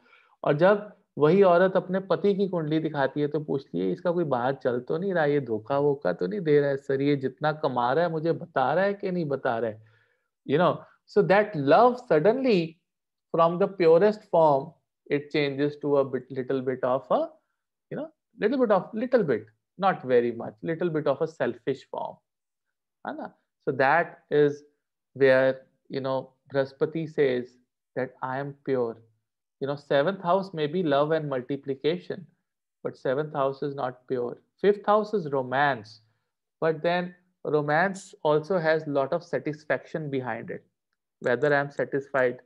और जब वही औरत अपने पति की कुंडली दिखाती है तो पूछती है इसका कोई बाहर चल तो नहीं रहा, ये धोखा वोखा तो नहीं दे रहा है सर, ये जितना कमा रहा है मुझे बता रहा है कि नहीं बता रहा है, you know. So that love suddenly from the purest form it changes to a little bit of a, you know, little bit of, little bit, not very much, little bit of a selfish form, है ना. So that is where, you know, Brihaspati says that I am pure. You know, seventh house may be love and multiplication, but seventh house is not pure. Fifth house is romance, but then romance also has lot of satisfaction behind it, whether I am satisfied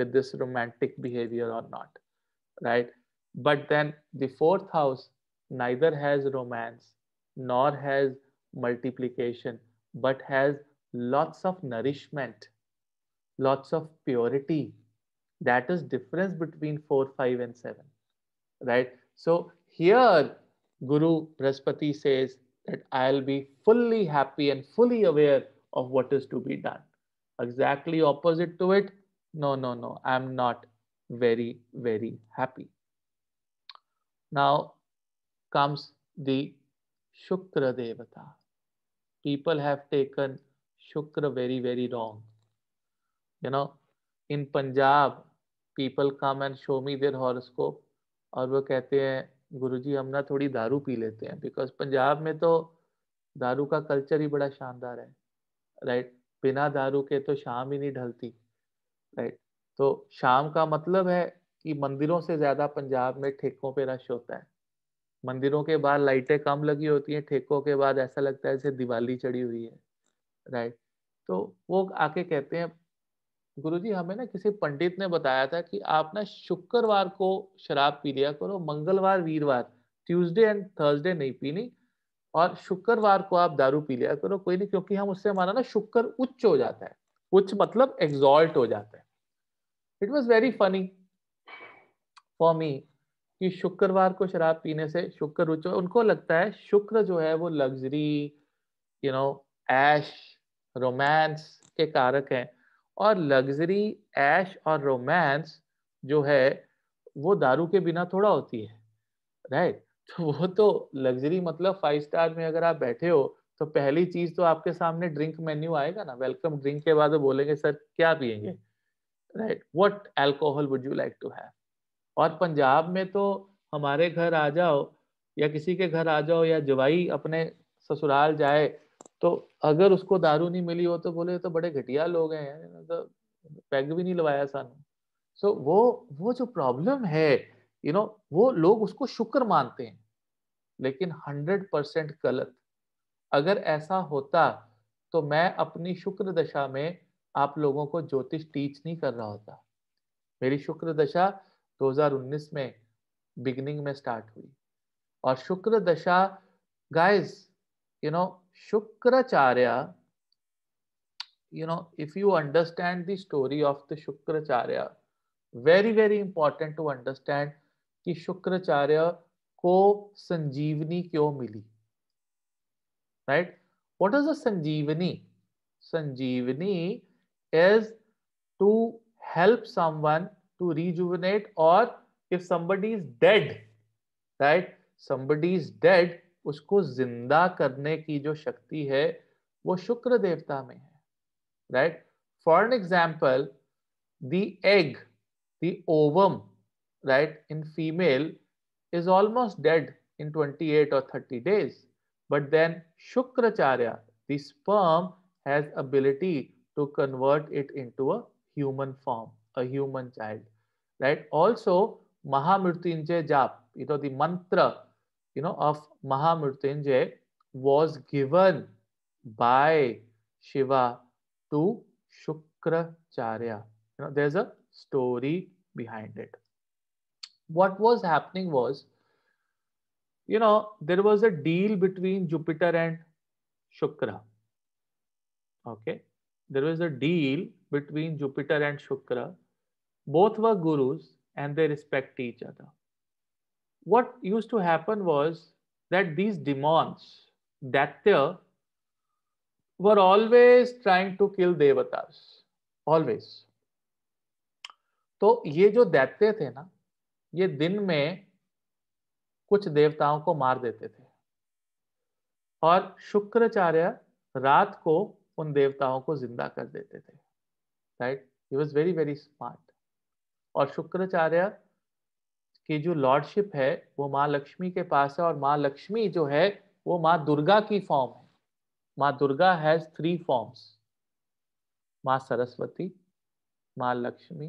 with this romantic behavior or not, right. But then the fourth house neither has romance nor has multiplication, but has lots of nourishment, lots of purity. That is difference between four, five, and seven, right. So here Guru Brihaspati says that I'll be fully happy and fully aware of what is to be done. Exactly opposite to it, no, no, no, I'm not very, very happy. Now comes the Shukra Devata. People have taken Shukra very, very wrong. You know, in Punjab, people come and show me their horoscope और वो कहते हैं गुरुजी हम ना थोड़ी दारू P लेते हैं, बिकॉज पंजाब में तो दारू का कल्चर ही बड़ा शानदार है, राइट? बिना दारू के तो शाम ही नहीं ढलती, राइट? तो शाम का मतलब है कि मंदिरों से ज़्यादा पंजाब में ठेकों पे रश होता है। मंदिरों के बाहर लाइटें कम लगी होती हैं, ठेकों के बाद ऐसा लगता है जैसे दिवाली चढ़ी हुई है, राइट? तो वो आके कहते हैं गुरुजी हमें ना किसी पंडित ने बताया था कि आप ना शुक्रवार को शराब पी लिया करो, मंगलवार वीरवार, ट्यूसडे एंड थर्सडे नहीं पीनी, और शुक्रवार को आप दारू पी लिया करो, कोई नहीं, क्योंकि हम उससे हमारा ना शुक्र उच्च हो जाता है, उच्च मतलब एग्जॉल्ट हो जाता है। It was very funny for me कि शुक्रवार को शराब पीने से शुक्र उच्च, उनको लगता है शुक्र जो है वो लग्जरी, यू नो, ऐश, रोमांस के कारक हैं, और लग्जरी, ऐश और रोमांस जो है वो दारू के बिना थोड़ा होती है, राइट? तो वो तो लग्जरी मतलब फाइव स्टार में अगर आप बैठे हो तो पहली चीज़ तो आपके सामने ड्रिंक मेन्यू आएगा ना, वेलकम ड्रिंक के बाद वो बोलेंगे सर क्या पियेंगे, right? What alcohol would you like to have. और पंजाब में तो हमारे घर आ जाओ या किसी के घर आ जाओ या जवाई अपने ससुराल जाए तो अगर उसको दारू नहीं मिली हो तो बोले तो बड़े घटिया लोग हैं, तो पैग भी नहीं लगाया सानू। सो so, वो वो जो प्रॉब्लम है, यू you नो know, वो लोग उसको शुक्र मानते हैं, लेकिन हंड्रेड परसेंट गलत। अगर ऐसा होता तो मैं अपनी शुक्र दशा में आप लोगों को ज्योतिष टीच नहीं कर रहा होता। मेरी शुक्र दशा दो हज़ार उन्नीस में बिगिनिंग में स्टार्ट हुई, और शुक्र दशा guys, you know, Shukracharya, you know, if you understand the story of the Shukracharya, very very important to understand कि Shukracharya को संजीवनी क्यों मिली, right? What is a sanjeevani? Sanjeevani is to help someone to rejuvenate, or if somebody is dead, right? Somebody is dead, उसको जिंदा करने की जो शक्ति है वो शुक्र देवता में है, right? For an example, the egg, the ovum, right, in female is almost dead in twenty-eight or thirty days, but then Shukracharya, the sperm, has ability to convert it into a human form, a human child, right? Also Mahamrityunjaya jaap, you know, the mantra, you know, of Mahamrityunjay was given by Shiva to Shukracharya. You know, there's a story behind it. What was happening was, you know, there was a deal between Jupiter and Shukra. Okay, there was a deal between Jupiter and Shukra. Both were gurus and they respect each other. What used to happen was that these demons, Daitya, were always trying to kill devatas, always. तो ये जो दैत्य थे ना, ये दिन में कुछ देवताओं को मार देते थे, और शुक्राचार्य रात को उन देवताओं को जिंदा कर देते थे, right? He was very very smart. और शुक्राचार्य कि जो लॉर्डशिप है वो माँ लक्ष्मी के पास है, और माँ लक्ष्मी जो है वो माँ दुर्गा की फॉर्म है। माँ दुर्गा हैज थ्री फॉर्म्स, माँ सरस्वती, माँ Lakshmi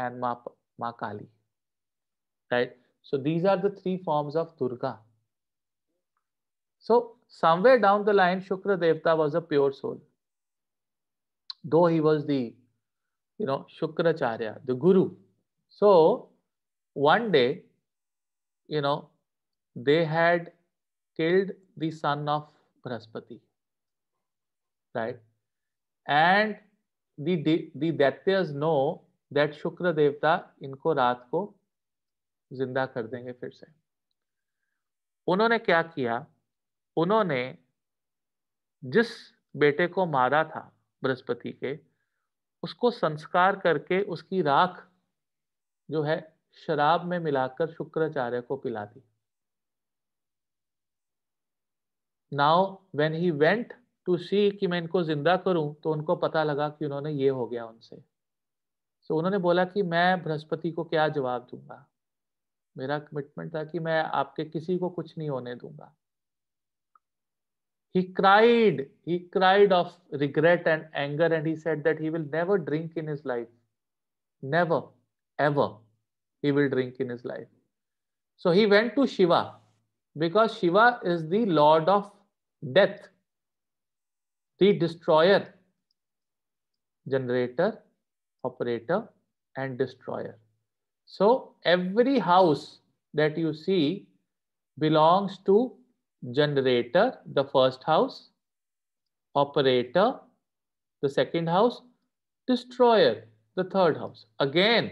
and Maa Maa Kali, right? So these are the three forms of Durga. So somewhere down the line Shukra devta was a pure soul, though he was the, you know, Shukracharya, the guru. So one day, you know, they had killed the son of Brihaspati, right? And the the Daityas know that Shukra Devta इनको रात को जिंदा कर देंगे फिर से। उन्होंने क्या किया, उन्होंने जिस बेटे को मारा था बृहस्पति के, उसको संस्कार करके उसकी राख जो है शराब में मिलाकर शुक्राचार्य को पिला दी। Now when he went to see कि मैं इनको जिंदा करूं, तो उनको पता लगा कि उन्होंने ये हो गया उनसे। सो so, उन्होंने बोला कि मैं बृहस्पति को क्या जवाब दूंगा, मेरा कमिटमेंट था कि मैं आपके किसी को कुछ नहीं होने दूंगा। He cried, he cried of regret and anger, and he said that he will never drink in his life. Never, ever, he will drink in his life. So he went to Shiva, because Shiva is the lord of death, the destroyer, generator, operator, and destroyer. So every house that you see belongs to generator, the first house, operator, the second house, destroyer, the third house. Again,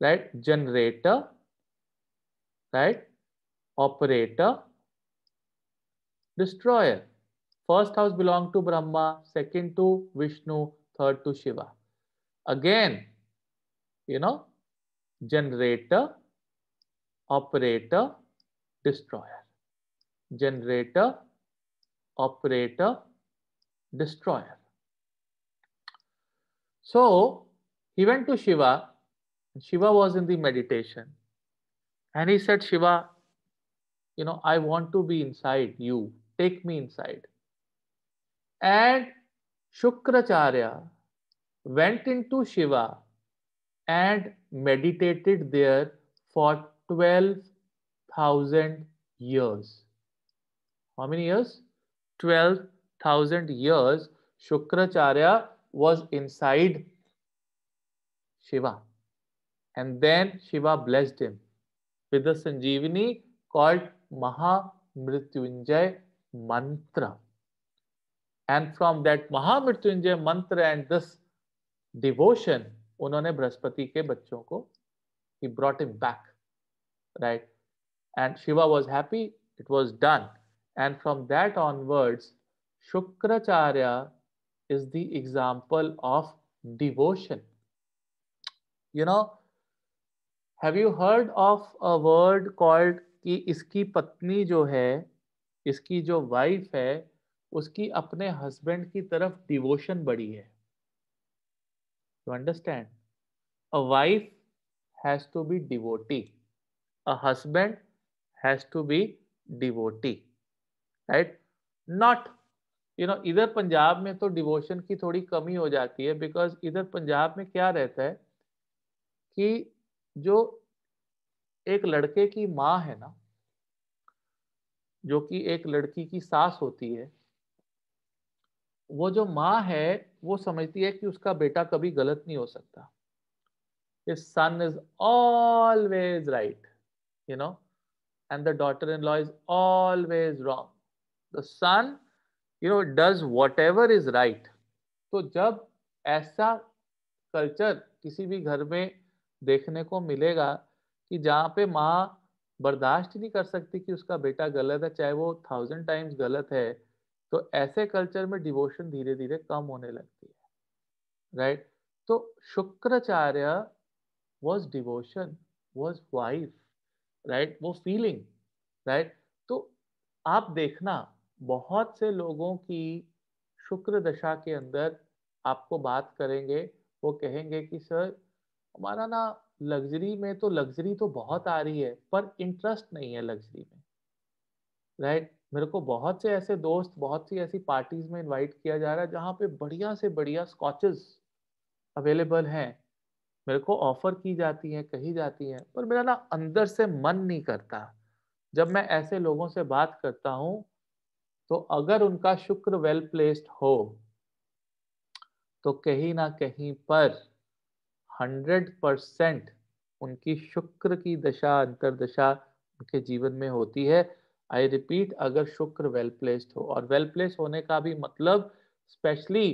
right, generator, right, operator, destroyer. First house belong to Brahma, second to Vishnu, third to Shiva. Again, you know, generator, operator, destroyer. Generator, operator, destroyer. So he went to Shiva. Shiva was in the meditation, and he said, Shiva, you know, I want to be inside you. Take me inside. And Shukracharya went into Shiva and meditated there for twelve thousand years. How many years? twelve thousand years Shukracharya was inside Shiva, and then Shiva blessed him with the Sanjeevani called Mahamrityunjay mantra, and from that Mahamrityunjay mantra and this devotion, उन्होंने बृहस्पति के बच्चों को, he brought him back, right? And Shiva was happy, it was done. And from that onwards, Shukracharya is the example of devotion. You know, have you heard of a word called कि इसकी पत्नी जो है, इसकी जो wife है, उसकी अपने हस्बैंड की तरफ डिवोशन बढ़ी है? You understand? A wife has to be devotee. A husband has to be devotee. Right, not you know, इधर पंजाब में तो डिवोशन की थोड़ी कमी हो जाती है, बिकॉज इधर पंजाब में क्या रहता है कि जो एक लड़के की माँ है ना, जो कि एक लड़की की सास होती है, वो जो माँ है वो समझती है कि उसका बेटा कभी गलत नहीं हो सकता, his son is always right, you know, and the daughter-in-law is always wrong. The son, you know, does whatever is right. तो जब ऐसा कल्चर किसी भी घर में देखने को मिलेगा कि जहाँ पे माँ बर्दाश्त नहीं कर सकती कि उसका बेटा गलत है, चाहे वो थाउजेंड टाइम्स गलत है, तो ऐसे कल्चर में डिवोशन धीरे धीरे कम होने लगती है, राइट? तो Shukracharya was devotion, was wife, right, वो फीलिंग, राइट? तो आप देखना, बहुत से लोगों की शुक्र दशा के अंदर आपको बात करेंगे, वो कहेंगे कि सर हमारा ना लग्जरी में तो लग्जरी तो बहुत आ रही है, पर इंटरेस्ट नहीं है लग्जरी में, राइट? मेरे को बहुत से ऐसे दोस्त, बहुत सी ऐसी पार्टीज में इनवाइट किया जा रहा है जहाँ पे बढ़िया से बढ़िया स्कॉचेस अवेलेबल हैं, मेरे को ऑफर की जाती हैं, कही जाती हैं, पर मेरा ना अंदर से मन नहीं करता। जब मैं ऐसे लोगों से बात करता हूँ, तो अगर उनका शुक्र वेल प्लेस्ड हो, तो कहीं ना कहीं पर हंड्रेड परसेंट उनकी शुक्र की दशा, अंतर्दशा उनके जीवन में होती है। आई रिपीट, अगर शुक्र वेल प्लेस्ड हो, और वेल प्लेस्ड होने का भी मतलब स्पेशली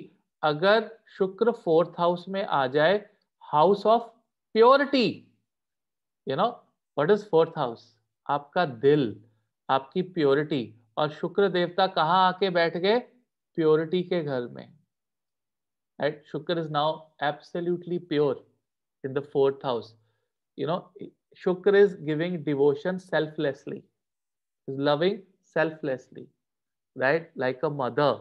अगर शुक्र फोर्थ हाउस में आ जाए, house of purity, you know, what is fourth house? आपका दिल, आपकी प्योरिटी। और शुक्र देवता कहाँ आके बैठ गए? प्योरिटी के घर में। Right, Shukra is now absolutely pure in the fourth house. You know, Shukra is giving devotion selflessly, is loving selflessly, right, like a mother.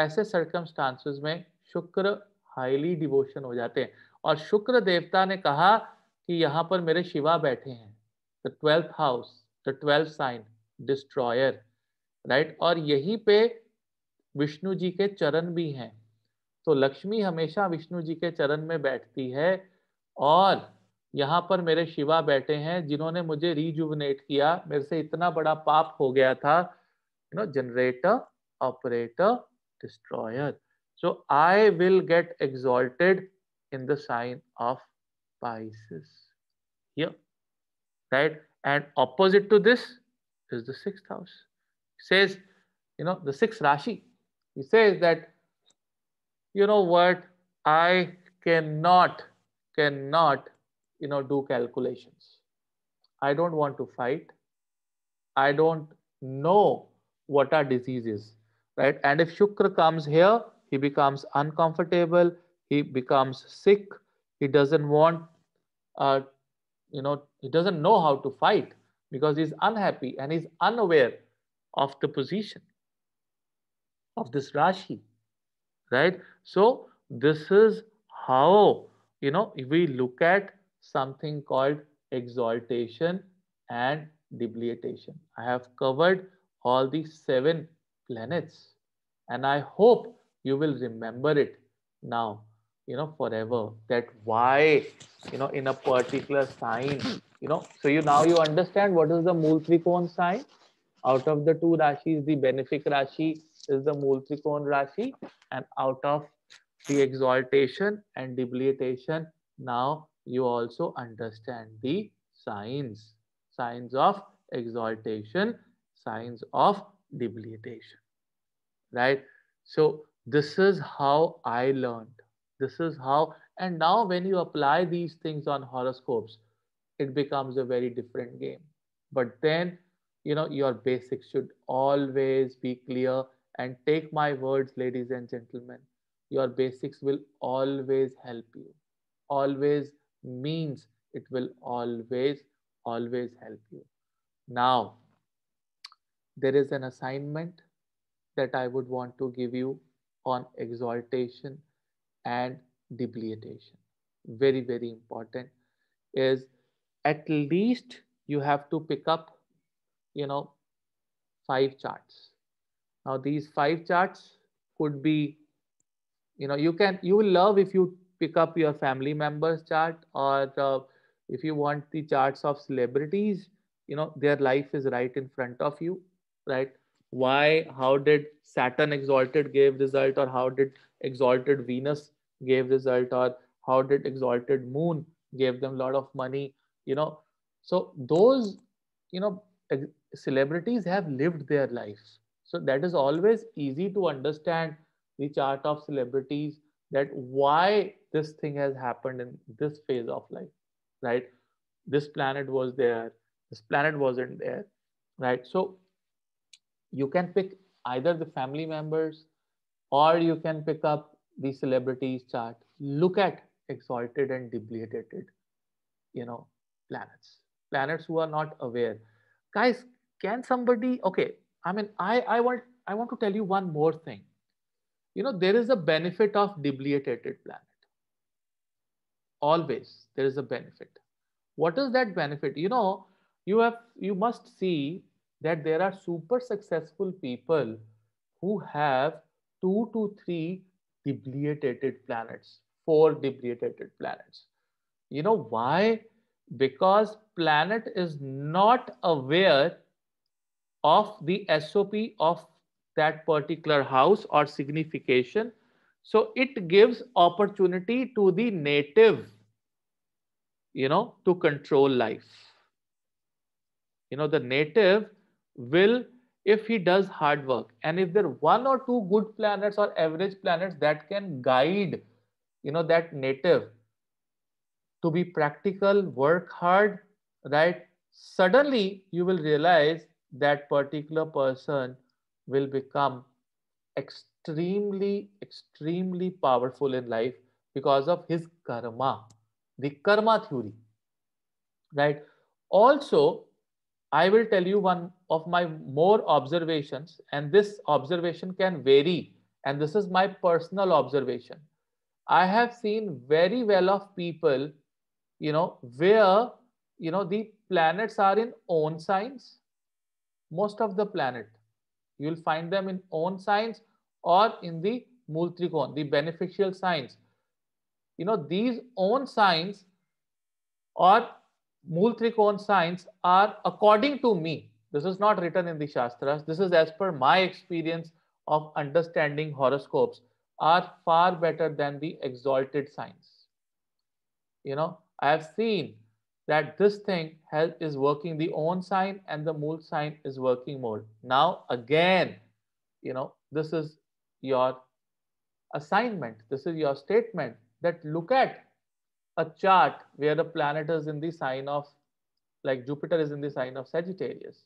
ऐसे सर्कमस्टांसेस में शुक्र हाईली डिवोशन हो जाते हैं। और शुक्र देवता ने कहा कि यहाँ पर मेरे शिवा बैठे हैं, the twelfth house, the twelfth sign, destroyer, right. और यहीं पे विष्णु जी के चरण भी हैं, तो लक्ष्मी हमेशा विष्णु जी के चरण में बैठती है। और यहाँ पर मेरे शिवा बैठे हैं जिन्होंने मुझे रिजुवनेट किया, मेरे से इतना बड़ा पाप हो गया था, you know, generator, operator, destroyer. So I will get exalted in the sign of Pisces here, right? And opposite to this is the sixth house. It says, you know, the sixth Rashi. It says that, you know what, I cannot, cannot, you know, do calculations. I don't want to fight. I don't know what our disease is, right? And if Shukra comes here, he becomes uncomfortable, he becomes sick, he doesn't want, uh, you know, he doesn't know how to fight because he's unhappy and he's unaware of the position of this Rashi, right? So this is how, you know, we look at something called exaltation and debilitation. I have covered all these seven planets and I hope you will remember it now, you know, forever, that why, you know, in a particular sign, you know, so you now you understand what is the Mooltrikona sign. Out of the two Rashis, the benefic Rashi is the Mooltrikona Rashi, and out of the exaltation and debilitation, now you also understand the signs, signs of exaltation, signs of debilitation, right? So this is how I learned, this is how. And now when you apply these things on horoscopes, it becomes a very different game. But then, you know, your basics should always be clear, and take my words, ladies and gentlemen, your basics will always help you. Always means it will always, always help you. Now there is an assignment that I would want to give you on exaltation and debilitation. Very, very important is, at least you have to pick up, you know, five charts. Now these five charts could be, you know, you can, you will love if you pick up your family members chart, or uh, if you want the charts of celebrities, you know, their life is right in front of you, right? Why, how did Saturn exalted gave result, or how did exalted Venus gave result, or how did exalted Moon gave them a lot of money, you know. So those, you know, celebrities have lived their lives. So that is always easy to understand, the chart of celebrities, that why this thing has happened in this phase of life, right? This planet was there, this planet wasn't there, right? So you can pick either the family members, or you can pick up the celebrities chart. Look at exalted and debilitated, you know, planets, planets who are not aware. Guys, can somebody, okay, I mean, I, I want, I want to tell you one more thing. You know, there is a benefit of debilitated planet. Always there is a benefit. What is that benefit? You know, you have, you must see that there are super successful people who have two to three debilitated planets, four debilitated planets. You know why? Because planet is not aware of the S O P of that particular house or signification. So it gives opportunity to the native, you know, to control life. You know, the native will, if he does hard work, and if there are one or two good planets or average planets that can guide, you know, that native to be practical, work hard, right? Suddenly you will realize that particular person will become extremely, extremely powerful in life because of his karma, the karma theory, right? Also, I will tell you one of my more observations, and this observation can vary, and this is my personal observation. I have seen very well of people, you know, where, you know, the planets are in own signs. Most of the planet, you will find them in own signs or in the Mooltrikona, the beneficial signs. You know, these own signs or Mooltrikona signs are, according to me, this is not written in the Shastras, this is as per my experience of understanding horoscopes, are far better than the exalted signs. You know, I have seen that this thing has, is working, the own sign and the Mool sign is working more. Now, again, you know, this is your assignment. This is your statement that look at a chart where the planet is in the sign of, like Jupiter is in the sign of Sagittarius,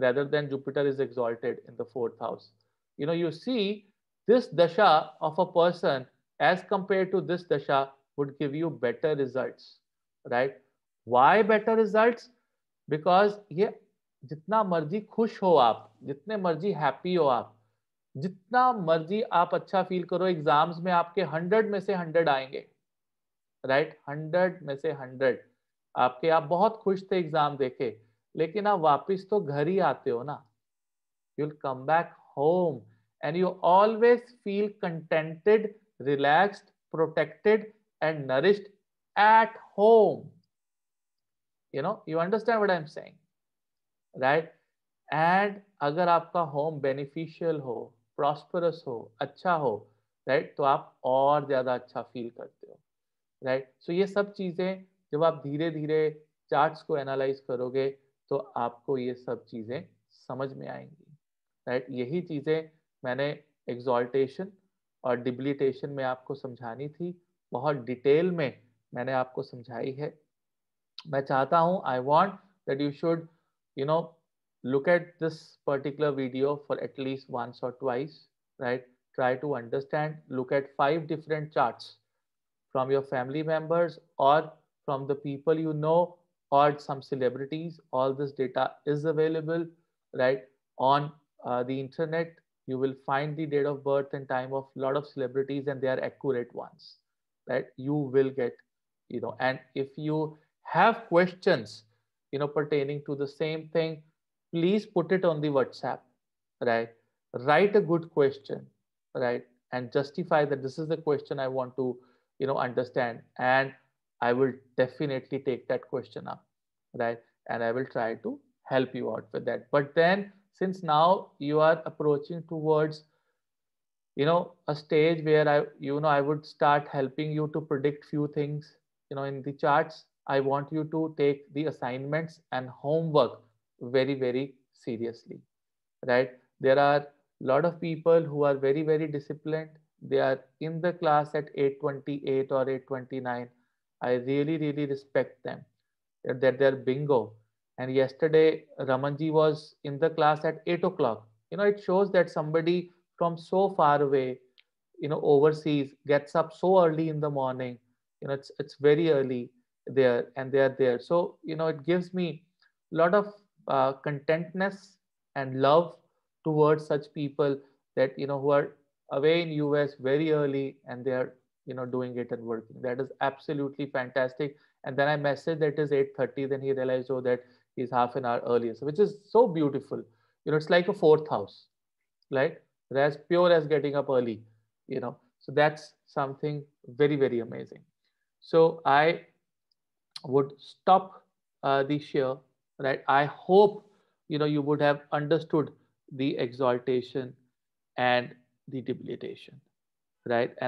rather than Jupiter is exalted in the fourth house. You know, you see this dasha of a person as compared to this dasha would give you better results, right? Why better results? Because ये जितना मर्जी खुश हो आप, जितने मर्जी happy हो आप, जितना मर्जी आप अच्छा फील करो, एग्जाम्स में आपके हंड्रेड में से हंड्रेड आएंगे, राइट? हंड्रेड में से हंड्रेड आपके, आप बहुत खुश थे एग्जाम देके, लेकिन आप वापस तो घर ही आते हो ना, you will come back home and you always feel contented, relaxed, protected and nourished at home. You know, you understand what I'm saying, right? And अगर आपका home beneficial हो, prosperous हो, अच्छा हो, right? तो आप और ज़्यादा अच्छा feel करते हो, right? So ये सब चीज़ें जब आप धीरे धीरे charts को analyze करोगे तो आपको ये सब चीज़ें समझ में आएंगी, right? यही चीज़ें मैंने exaltation और debilitation में आपको समझानी थी, बहुत डिटेल में मैंने आपको समझाई है. मैं चाहता हूँ, I want that you should, you know, look at this particular video for at least once or twice, right? Try to understand, look at five different charts from your family members or from the people you know or some celebrities. All this data is available, right, on uh, the internet. You will find the date of birth and time of a lot of celebrities, and they are accurate ones, right? You will get, you know, and if you have questions, you know, pertaining to the same thing, please put it on the WhatsApp, right? Write a good question, right? And justify that this is the question I want to, you know, understand. And I will definitely take that question up, right? And I will try to help you out with that. But then, since now you are approaching towards, you know, a stage where I, you know, I would start helping you to predict few things, you know, in the charts, I want you to take the assignments and homework very, very seriously, right? There are a lot of people who are very, very disciplined. They are in the class at eight twenty-eight or eight twenty-nine. I really, really respect them, that they're bingo. And yesterday, Ramanji was in the class at eight o'clock. You know, it shows that somebody from so far away, you know, overseas, gets up so early in the morning. You know, it's, it's very early there, and they are there. So, you know, it gives me a lot of uh, contentness and love towards such people that, you know, who are away in U S very early and they are, you know, doing it and working. That is absolutely fantastic. And then I messaged that it is eight thirty. Then he realized, oh, that is half an hour earlier, so, which is so beautiful. You know, it's like a fourth house, right? They're as pure as getting up early, you know. So that's something very, very amazing. So I would stop uh, the share, right? I hope, you know, you would have understood the exaltation and the debilitation, right? And